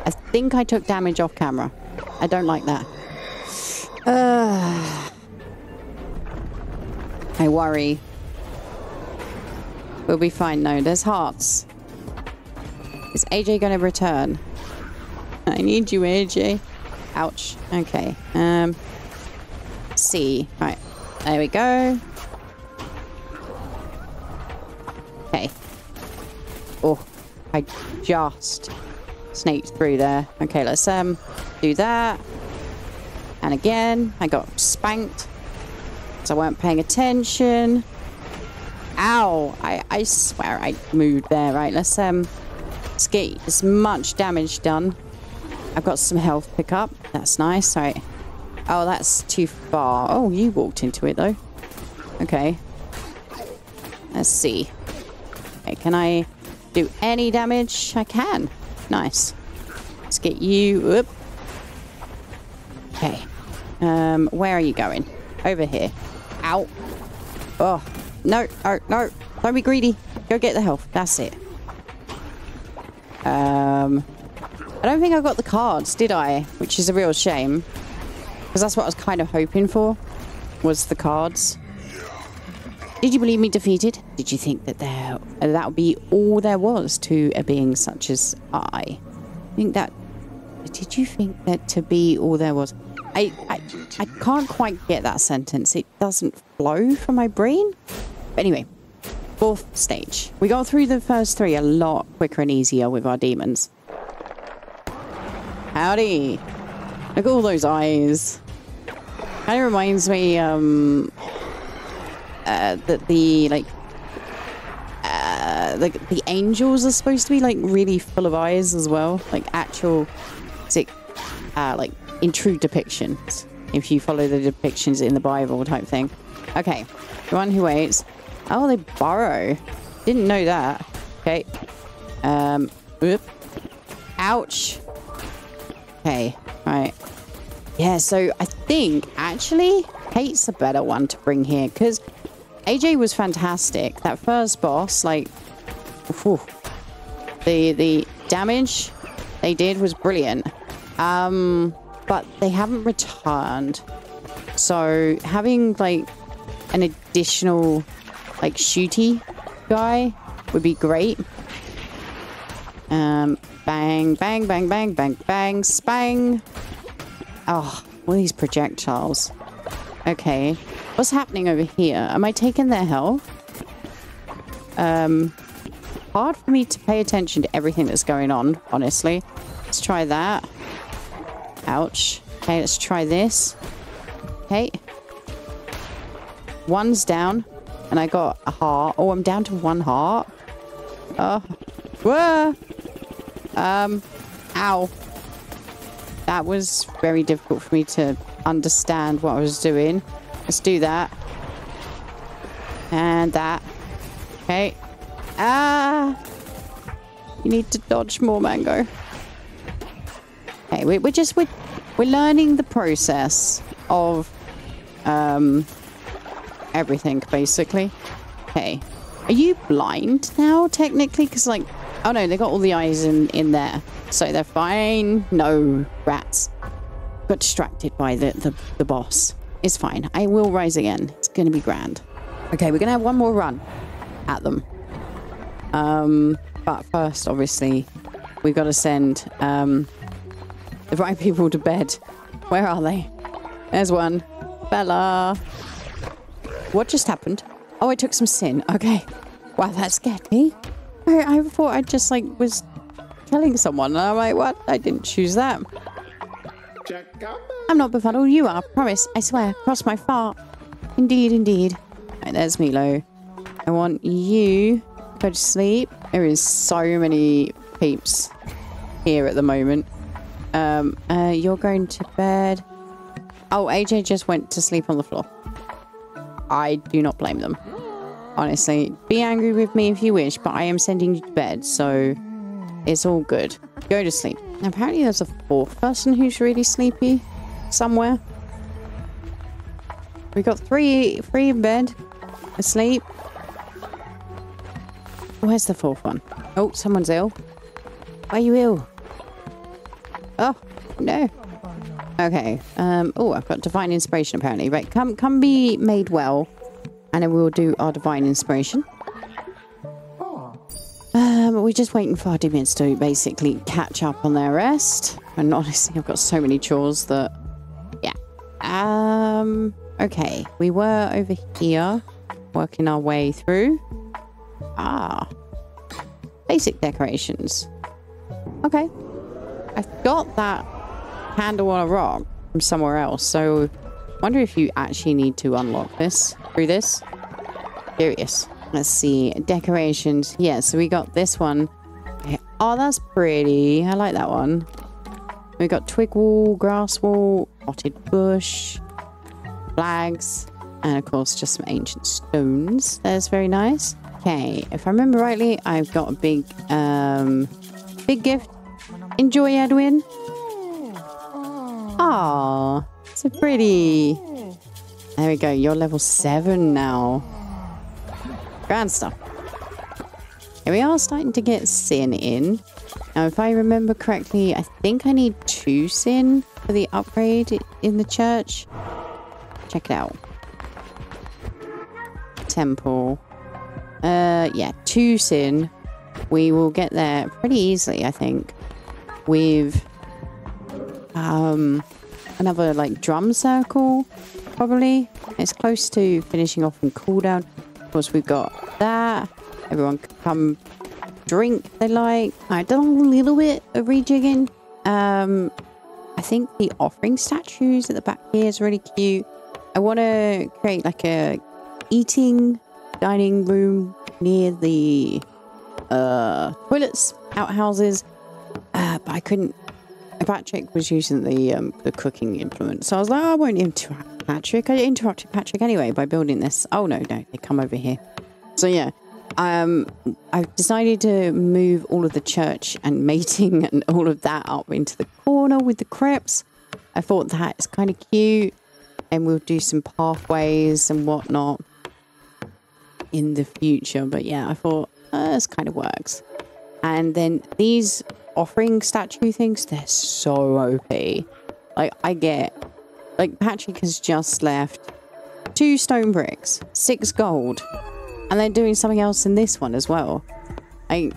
I think I took damage off camera. I don't like that. Uh, I worry. We'll be fine though. There's hearts. Is A J going to return? I need you, A J. Ouch. Okay. Um. C. Right. There we go. Okay. Oh, I just snaked through there. Okay, let's um do that. And again, I got spanked because I weren't paying attention. Ow! I I swear I moved there. Right, let's um let's get as much damage done. I've got some health pick up. That's nice. Right. Oh, that's too far. Oh, you walked into it, though. Okay. Let's see. Okay, can I do any damage? I can. Nice. Let's get you up. Okay. Um, where are you going? Over here. Ow. Oh. No, oh, no. Don't be greedy. Go get the health. That's it. Um, I don't think I got the cards, did I? Which is a real shame. Because that's what I was kind of hoping for, was the cards. Did you believe me defeated? Did you think that there that would be all there was to a being such as I? I think that. Did you think that to be all there was? I I, I can't quite get that sentence. It doesn't flow from my brain. But anyway, fourth stage. We got through the first three a lot quicker and easier with our demons. Howdy. Look at all those eyes. Kind of reminds me um, uh, that the like, uh, like the angels are supposed to be like really full of eyes as well, like actual, sick, uh, like in true depictions. If you follow the depictions in the Bible type thing. Okay, the one who waits. Oh, they burrow. Didn't know that. Okay. Um. Whoop. Ouch. Okay. Right. Yeah, so I think, actually, Kate's a better one to bring here, because A J was fantastic. That first boss, like, whew, the the damage they did was brilliant. Um, but they haven't returned. So having, like, an additional, like, shooty guy would be great. Um, bang, bang, bang, bang, bang, bang, spang. Oh, all these projectiles. Okay. What's happening over here? Am I taking their health? Um, hard for me to pay attention to everything that's going on, honestly. Let's try that. Ouch. Okay, let's try this. Okay. One's down, and I got a heart. Oh, I'm down to one heart. Oh. Whoa! Um, ow. That was very difficult for me to understand what I was doing. Let's do that. And that. Okay. Ah! You need to dodge more, Mango. Okay, we, we're just... We're, we're learning the process of... Um... Everything, basically. Okay. Are you blind now, technically? Because, like, Oh no, they got all the eyes in, in there. So they're fine. No, rats. Got distracted by the, the, the boss. It's fine. I will rise again. It's going to be grand. Okay, we're going to have one more run at them. Um, but first, obviously, we've got to send um, the right people to bed. Where are they? There's one. Bella. What just happened? Oh, I took some sin. Okay. Wow, that scared me. I, I thought I just, like, was telling someone. And I'm like, what? I didn't choose that. I'm not befuddled. You are. Promise. I swear. Cross my fart. Indeed, indeed. Right, there's Milo. I want you to go to sleep. There is so many peeps here at the moment. Um, uh, you're going to bed. Oh, A J just went to sleep on the floor. I do not blame them. Honestly, be angry with me if you wish, but I am sending you to bed, so it's all good. Go to sleep. Apparently there's a fourth person who's really sleepy somewhere. We got three three in bed, asleep. Where's the fourth one? Oh, someone's ill. Are you ill? Oh, no. Okay. Um, oh, I've got divine inspiration apparently. Right, come come be made well, and then we'll do our divine inspiration. Um, we're just waiting for our demons to basically catch up on their rest. And honestly, I've got so many chores that, yeah. Um, okay, we were over here, working our way through. Ah, basic decorations. Okay, I've got that candle on a rock from somewhere else. So, I wonder if you actually need to unlock this through this. Curious. Let's see, decorations. Yeah, so we got this one. Okay. Oh, that's pretty. I like that one. We got twig wall, grass wall, potted bush, flags, and of course just some ancient stones. That's very nice. Okay, if I remember rightly, I've got a big, um, big gift. Enjoy, Edwin. Aww, so pretty. There we go. You're level seven now. Grand stuff. Here we are, starting to get sin in. Now, if I remember correctly, I think I need two sin for the upgrade in the church. Check it out. Temple. Uh, yeah, two sin. We will get there pretty easily, I think. With um, another, like, drum circle, probably. It's close to finishing off in cooldown. Of course, we've got that. Everyone can come drink they like. I've done a little bit of rejigging. Um, I think the offering statues at the back here is really cute. I want to create like a eating dining room near the uh, toilets, outhouses. Uh, but I couldn't. Patrick was using the um, the cooking implement, so I was like, oh, I won't interact. Patrick. I interrupted Patrick anyway by building this. Oh, no, no. They come over here. So, yeah. Um, I've decided to move all of the church and mating and all of that up into the corner with the crypts. I thought that is kind of cute. And we'll do some pathways and whatnot in the future. But, yeah, I thought, uh, this kind of works. And then these offering statue things, they're so O P. Like, I get... Like, Patrick has just left two stone bricks, six gold, and they're doing something else in this one as well. I,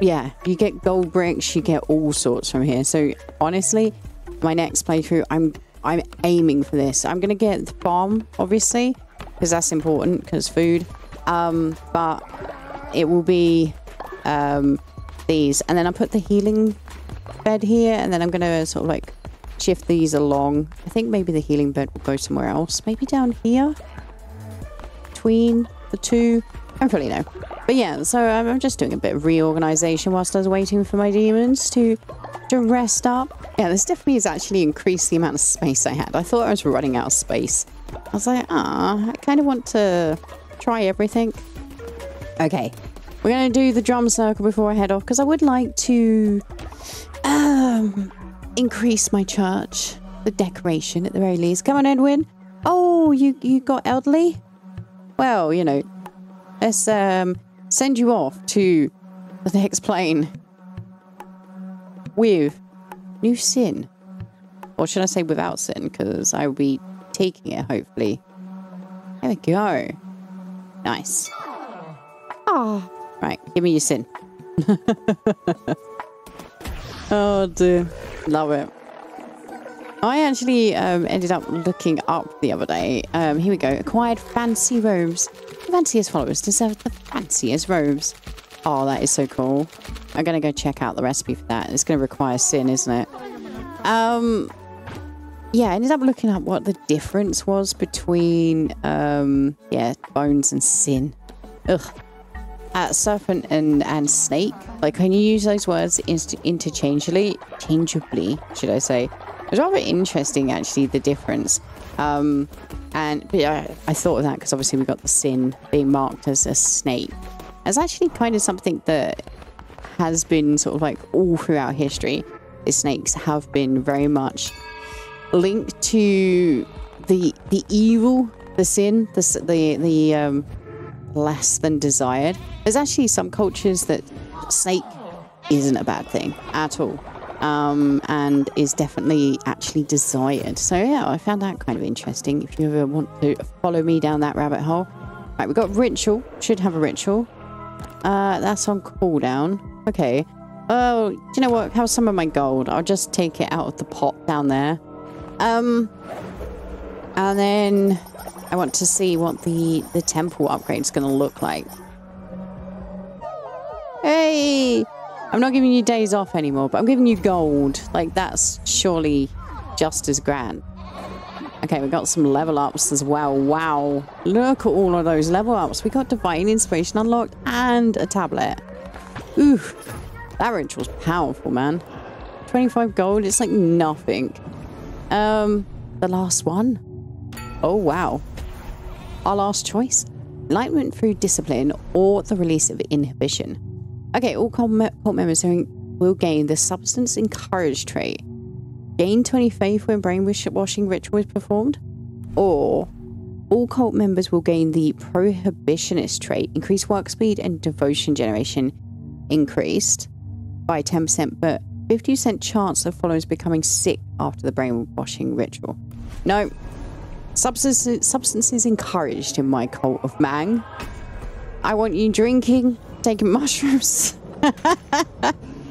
yeah, you get gold bricks, you get all sorts from here. So, honestly, my next playthrough, I'm I'm aiming for this. I'm going to get the farm, obviously, because that's important, because food. Um, but it will be um, these. And then I put the healing bed here, and then I'm going to sort of, like, shift these along. I think maybe the healing bed will go somewhere else. Maybe down here? Between the two? I don't really know. But yeah, so um, I'm just doing a bit of reorganization whilst I was waiting for my demons to, to rest up. Yeah, this definitely has actually increased the amount of space I had. I thought I was running out of space. I was like, ah, I kind of want to try everything. Okay. We're going to do the drum circle before I head off, because I would like to... Um... increase my church, the decoration at the very least. Come on, Edwin. Oh, you you got elderly? Well, you know, let's um send you off to the next plane with new sin. Or should I say without sin, because I will be taking it, hopefully. There we go. Nice. Oh. Right, give me your sin. Oh, dear. Love it. I actually um, ended up looking up the other day. Um, here we go. Acquired fancy robes. The fanciest followers deserve the fanciest robes. Oh, that is so cool. I'm going to go check out the recipe for that. It's going to require sin, isn't it? Um, yeah, I ended up looking up what the difference was between, um, yeah, bones and sin. Ugh. Uh, serpent and, and snake. Like, can you use those words interchangeably? Changeably, should I say. It's rather interesting, actually, the difference. Um, and but I, I thought of that because obviously we got the sin being marked as a snake. It's actually kind of something that has been sort of like all throughout history. Is snakes have been very much linked to the the evil, the sin, the the the um, less than desired. There's actually some cultures that snake isn't a bad thing at all, um, and is definitely actually desired. So yeah, I found that kind of interesting. If you ever want to follow me down that rabbit hole. Right, we've got ritual. Should have a ritual. Uh, that's on cooldown. Okay. Oh, do you know what? How's some of my gold? I'll just take it out of the pot down there. Um, and then I want to see what the, the temple upgrade is going to look like. Hey! I'm not giving you days off anymore, but I'm giving you gold. Like, that's surely just as grand. Okay, we got some level ups as well. Wow. Look at all of those level ups. We got divine inspiration unlocked and a tablet. Ooh. That ritual's powerful, man. twenty-five gold, it's like nothing. Um, the last one. Oh, wow. Our last choice. Enlightenment through discipline or the release of inhibition. Okay, all cult members will gain the substance encouraged trait. Gain twenty faith when brainwashing ritual is performed. Or all cult members will gain the prohibitionist trait. Increased work speed and devotion generation increased by ten percent, but fifty percent chance of followers becoming sick after the brainwashing ritual. No. Substance, substances encouraged in my cult of Mang. I want you drinking, taking mushrooms.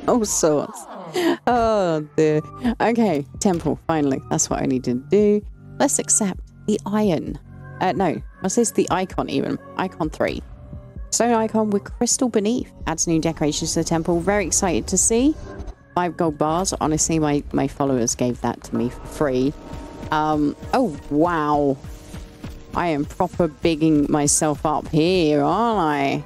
All sorts. Oh, dear. Okay, temple, finally. That's what I needed to do. Let's accept the iron. Uh, no, what's this? The icon even. Icon three. Stone icon with crystal beneath. Adds new decorations to the temple. Very excited to see. Five gold bars. Honestly, my, my followers gave that to me for free. Um, oh, wow. I am proper bigging myself up here, aren't I?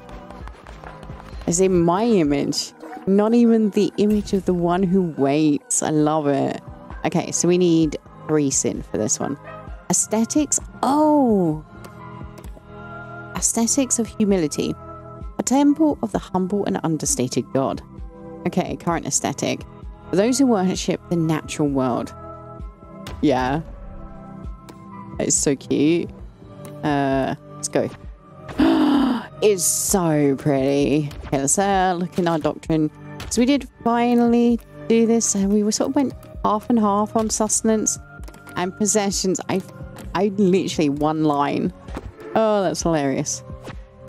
As in my image. Not even the image of the one who waits. I love it. Okay, so we need three sin for this one. Aesthetics. Oh. Aesthetics of humility. A temple of the humble and understated god. Okay, current aesthetic. For those who worship the natural world. Yeah. That is so cute. Uh, let's go. It's so pretty. Okay, let's uh, look in our doctrine. So we did finally do this, and we were sort of went half and half on sustenance and possessions. I, I literally one line. Oh, that's hilarious.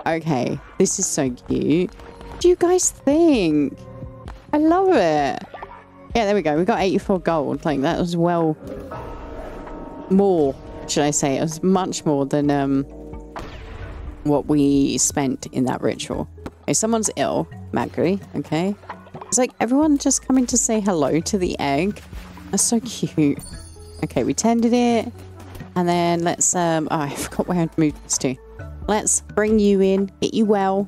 Okay, this is so cute. What do you guys think? I love it. Yeah, there we go. We got eighty-four gold. Like, that was well more, should I say. It was much more than um, what we spent in that ritual. Okay, someone's ill. Magri, okay. It's like everyone just coming to say hello to the egg. That's so cute. Okay, we tended it. And then let's... Um, oh, I forgot where I'd moved this to. Let's bring you in. Get you well.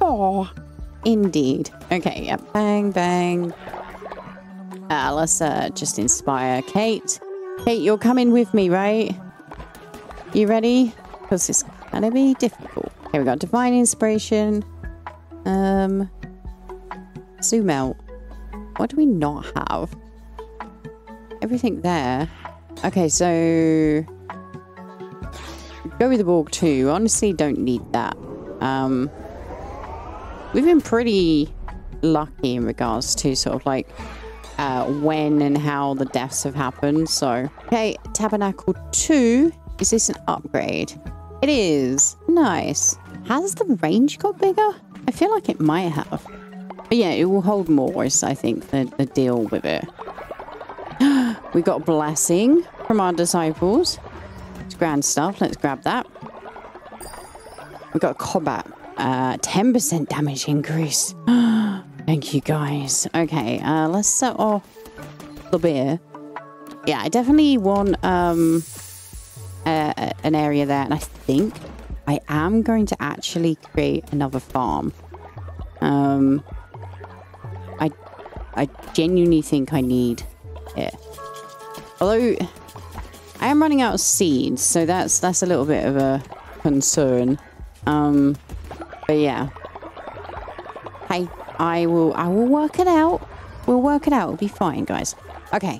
Oh, indeed. Okay, yeah, bang, bang. Uh, let's uh, just inspire Kate. Kate, you're coming with me, right? You ready? Because it's going to be difficult. Okay, we got divine inspiration. Um, zoom out. What do we not have? Everything there. Okay, so... Go with the Borg too. Honestly, don't need that. Um, we've been pretty lucky in regards to sort of like uh, when and how the deaths have happened. So, okay, Tabernacle two. Is this an upgrade? It is. Nice. Has the range got bigger? I feel like it might have. But yeah, it will hold more is, I think, the, the deal with it. We got blessing from our disciples. It's grand stuff. Let's grab that. We got combat. Uh, ten percent damage increase. Thank you, guys. Okay, uh, let's set off the beer. Yeah, I definitely want um, a, a, an area there. And I think I am going to actually create another farm. Um, I, I genuinely think I need it. Although I am running out of seeds, so that's that's a little bit of a concern. Um, but yeah, hey, I will I will work it out. We'll work it out. It'll be fine, guys. Okay,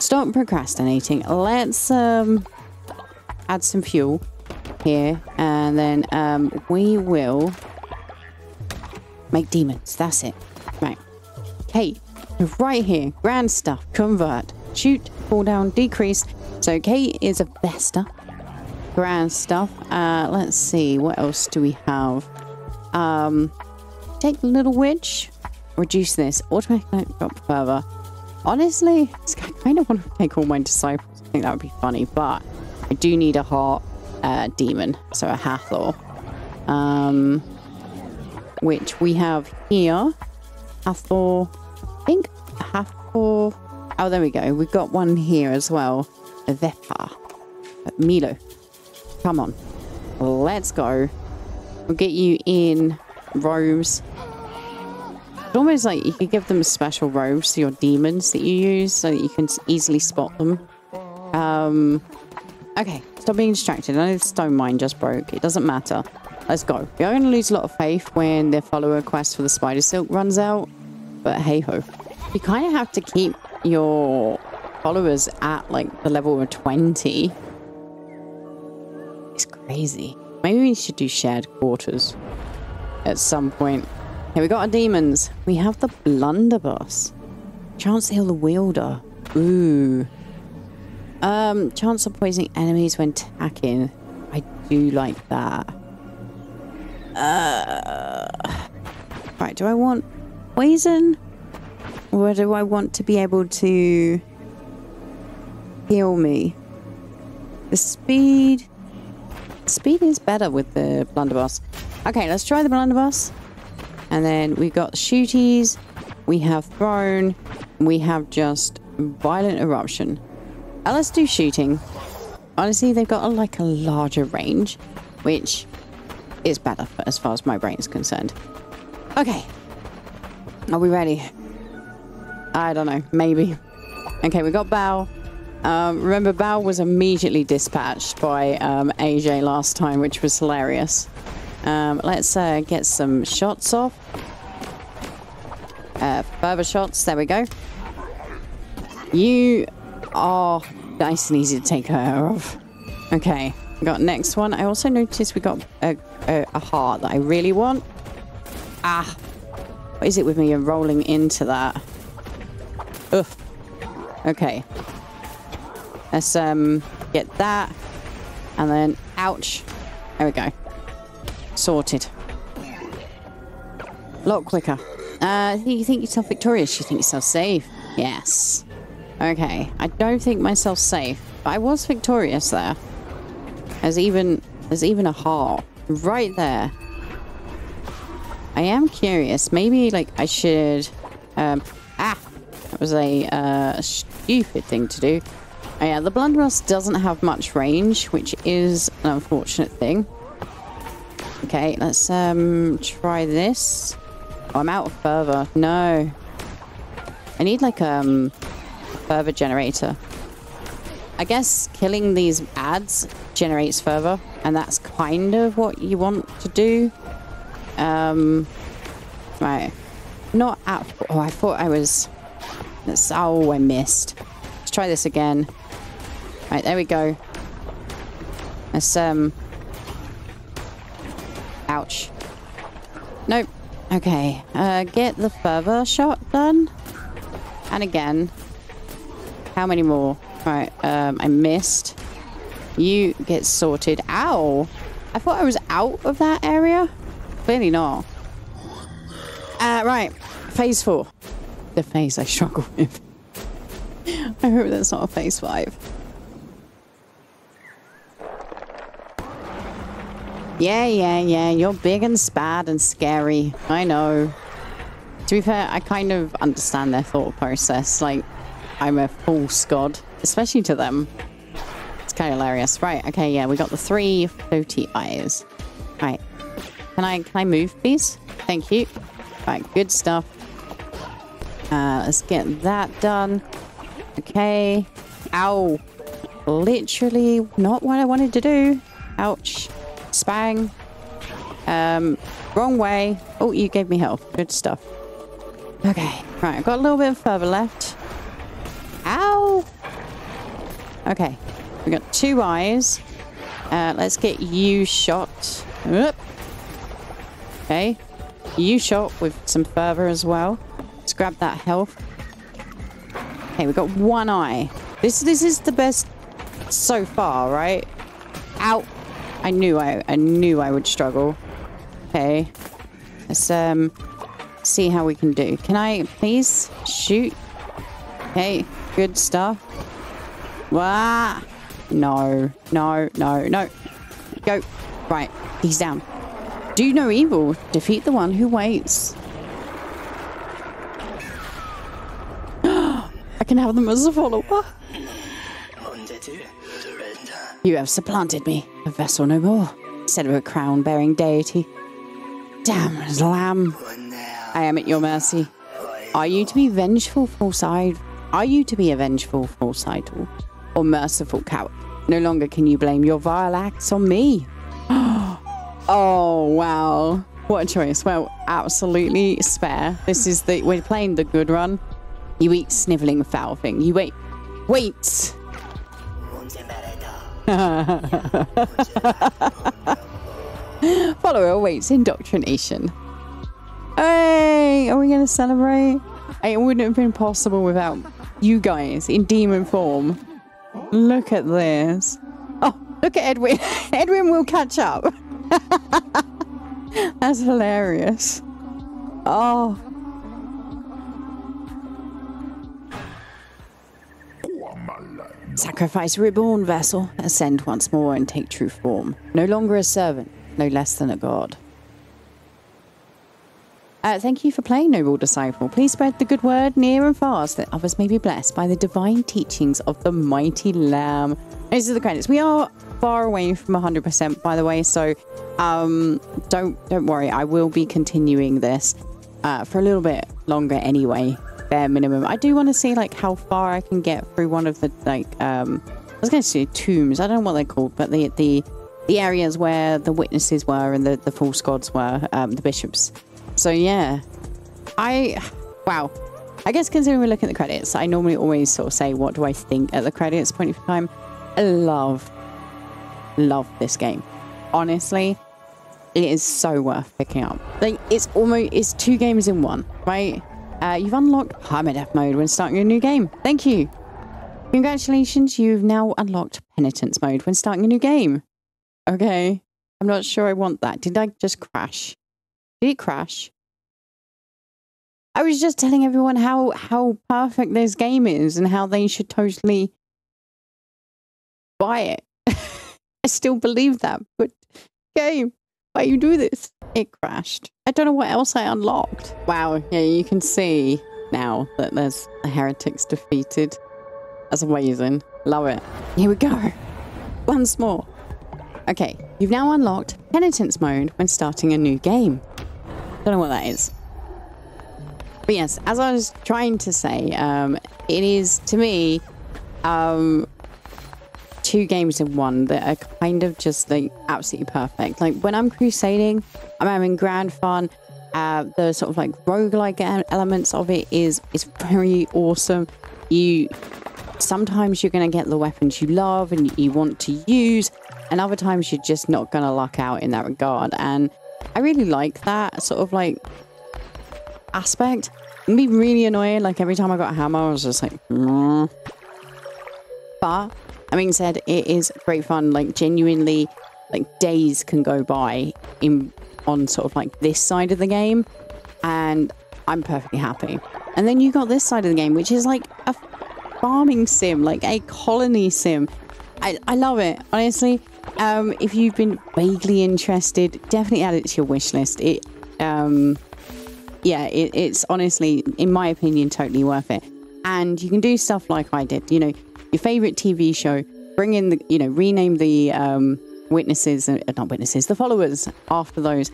stop procrastinating. Let's um add some fuel here, and then um we will make demons. That's it. Right. Kate, right here. Grand stuff. Convert. Shoot. Fall down. Decrease. So Kate is a Vesta. Grand stuff. Uh, let's see. What else do we have? Um, take the little witch. Reduce this. Automatically drop further. Honestly, I kind of want to take all my disciples. I think that would be funny. But I do need a heart uh, demon. So a Hathor. Um... Which we have here. Hathor. I think Hathor. Oh, there we go. We've got one here as well. Vepa. Milo. Come on. Let's go. We'll get you in robes. It's almost like you could give them special robes to your demons that you use so that you can easily spot them. Um, okay. Stop being distracted. I know the stone mine just broke. It doesn't matter. Let's go. We are going to lose a lot of faith when the follower quest for the spider silk runs out, but hey ho. You kind of have to keep your followers at like the level of twenty. It's crazy. Maybe we should do shared quarters at some point. Here we got our demons. We have the blunderbuss. Chance to heal the wielder. Ooh. Um, chance of poisoning enemies when attacking. I do like that. Uh, right, do I want poison? Or do I want to be able to heal me? The speed... Speed is better with the blunderbuss. Okay, let's try the blunderbuss. And then we've got shooties. We have thrown. We have just violent eruption. Now let's do shooting. Honestly, they've got a, like a larger range, which... It's better as far as my brain's concerned. Okay. Are we ready? I don't know. Maybe. Okay, we got Baal. Um, remember, Baal was immediately dispatched by um, A J last time, which was hilarious. Um, let's uh, get some shots off. Uh, further shots. There we go. You are nice and easy to take care of. Okay. We got next one. I also noticed we got a, a, a heart that I really want. Ah, what is it with me? I'm rolling into that. Ugh. Okay. Let's um get that, and then ouch. There we go. Sorted. A lot quicker. Uh, you think yourself victorious? You think yourself safe? Yes. Okay. I don't think myself safe, but I was victorious there. There's even, there's even a heart right there. I am curious. Maybe, like, I should... Um, ah! That was a uh, stupid thing to do. Oh, yeah, the blunderbuss doesn't have much range, which is an unfortunate thing. Okay, let's um, try this. Oh, I'm out further. No. I need, like, um, a further generator. I guess killing these ads generates further, and that's kind of what you want to do. Um, right. Not at... Oh, I thought I was... That's, oh, I missed. Let's try this again. Right, there we go. Let's um, Ouch. Nope. Okay. Uh, get the further shot done. And again. How many more? Alright. Um, I missed. You get sorted. Ow! I thought I was out of that area. Clearly not. Uh, right. Phase four. The phase I struggle with. I hope that's not a phase five. Yeah, yeah, yeah. You're big and spad and scary. I know. To be fair, I kind of understand their thought process. Like, I'm a false god. Especially to them. It's kind of hilarious. Right, okay, yeah. We got the three floaty eyes. Right. Can I, can I move, please? Thank you. Right, good stuff. Uh, let's get that done. Okay. Ow. Literally not what I wanted to do. Ouch. Spang. Um, wrong way. Oh, you gave me health. Good stuff. Okay. Right, I've got a little bit further left. Ow. Okay. We got two eyes. Uh, let's get you shot. Oop. Okay. You shot with some fervor as well. Let's grab that health. Okay, we got one eye. This this is the best so far, right? Ow. I knew I I knew I would struggle. Okay. Let's um see how we can do. Can I please shoot? Okay, good stuff. Wah. No, no, no, no. Go. Right, he's down. Do no evil. Defeat the one who waits. I can have them as a follower. You have supplanted me, a vessel no more, instead of a crown-bearing deity. Damn, lamb. I am at your mercy. Are you to be vengeful, false idol? Are you to be a vengeful, false idol? Or merciful coward? No longer can you blame your vile acts on me. Oh, wow. What a choice. Well, absolutely spare. This is the... We're playing the good run. You eat sniveling foul thing. You wait. Wait! Follower awaits indoctrination. Hey! Are we going to celebrate? It wouldn't have been possible without you guys in demon form. Look at this. Oh, look at Edwin. Edwin will catch up. That's hilarious. Oh. Sacrifice reborn vessel, ascend once more and take true form. No longer a servant, no less than a god. Uh, thank you for playing, noble disciple. Please spread the good word near and fast that others may be blessed by the divine teachings of the mighty lamb. These are the credits. We are far away from one hundred percent, by the way, so um, don't don't worry. I will be continuing this uh, for a little bit longer anyway. Bare minimum. I do want to see like how far I can get through one of the like um I was going to say tombs. I don't know what they're called, but the the the areas where the witnesses were and the the false gods were, um, the bishops. So yeah, I wow. I guess considering we're looking at the credits, I normally always sort of say what do I think at the credits point of time. I love love this game. Honestly, it is so worth picking up. Like it's almost it's two games in one, right? Uh, you've unlocked permadeath mode when starting a new game. Thank you. Congratulations, you've now unlocked penitence mode when starting a new game. Okay. I'm not sure I want that. Did I just crash? Did it crash? I was just telling everyone how, how perfect this game is and how they should totally buy it. I still believe that, but game, why you do this? It crashed. I don't know what else I unlocked. Wow, yeah, you can see now that there's a heretics defeated. That's amazing. Love it. Here we go. Once more. Okay, you've now unlocked penitence mode when starting a new game. Don't know what that is. But yes, as I was trying to say, um, it is, to me, um, two games in one that are kind of just like absolutely perfect. Like when I'm crusading, I'm having grand fun. Uh, the sort of like roguelike elements of it is is very awesome. You sometimes you're going to get the weapons you love and you want to use, and other times you're just not going to luck out in that regard. And I really like that sort of like aspect. It'd be really annoying, like every time I got a hammer I was just like mm. But I mean said, it is great fun. Like genuinely, like days can go by in on sort of like this side of the game and I'm perfectly happy. And then you got this side of the game, which is like a farming sim, like a colony sim. I, I love it, honestly. Um, if you've been vaguely interested, definitely add it to your wish list. It, um, yeah, it, it's honestly, in my opinion, totally worth it. And you can do stuff like I did. You know, your favorite T V show, bring in the, you know, rename the um, witnesses, uh, not witnesses, the followers after those.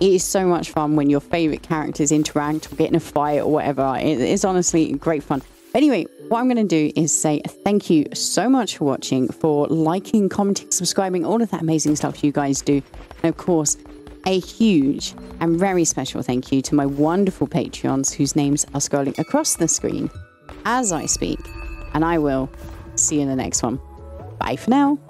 It is so much fun when your favorite characters interact or get in a fight or whatever. It is honestly great fun. Anyway, what I'm going to do is say thank you so much for watching, for liking, commenting, subscribing, all of that amazing stuff you guys do. And of course, a huge and very special thank you to my wonderful Patreons whose names are scrolling across the screen as I speak. And I will see you in the next one. Bye for now.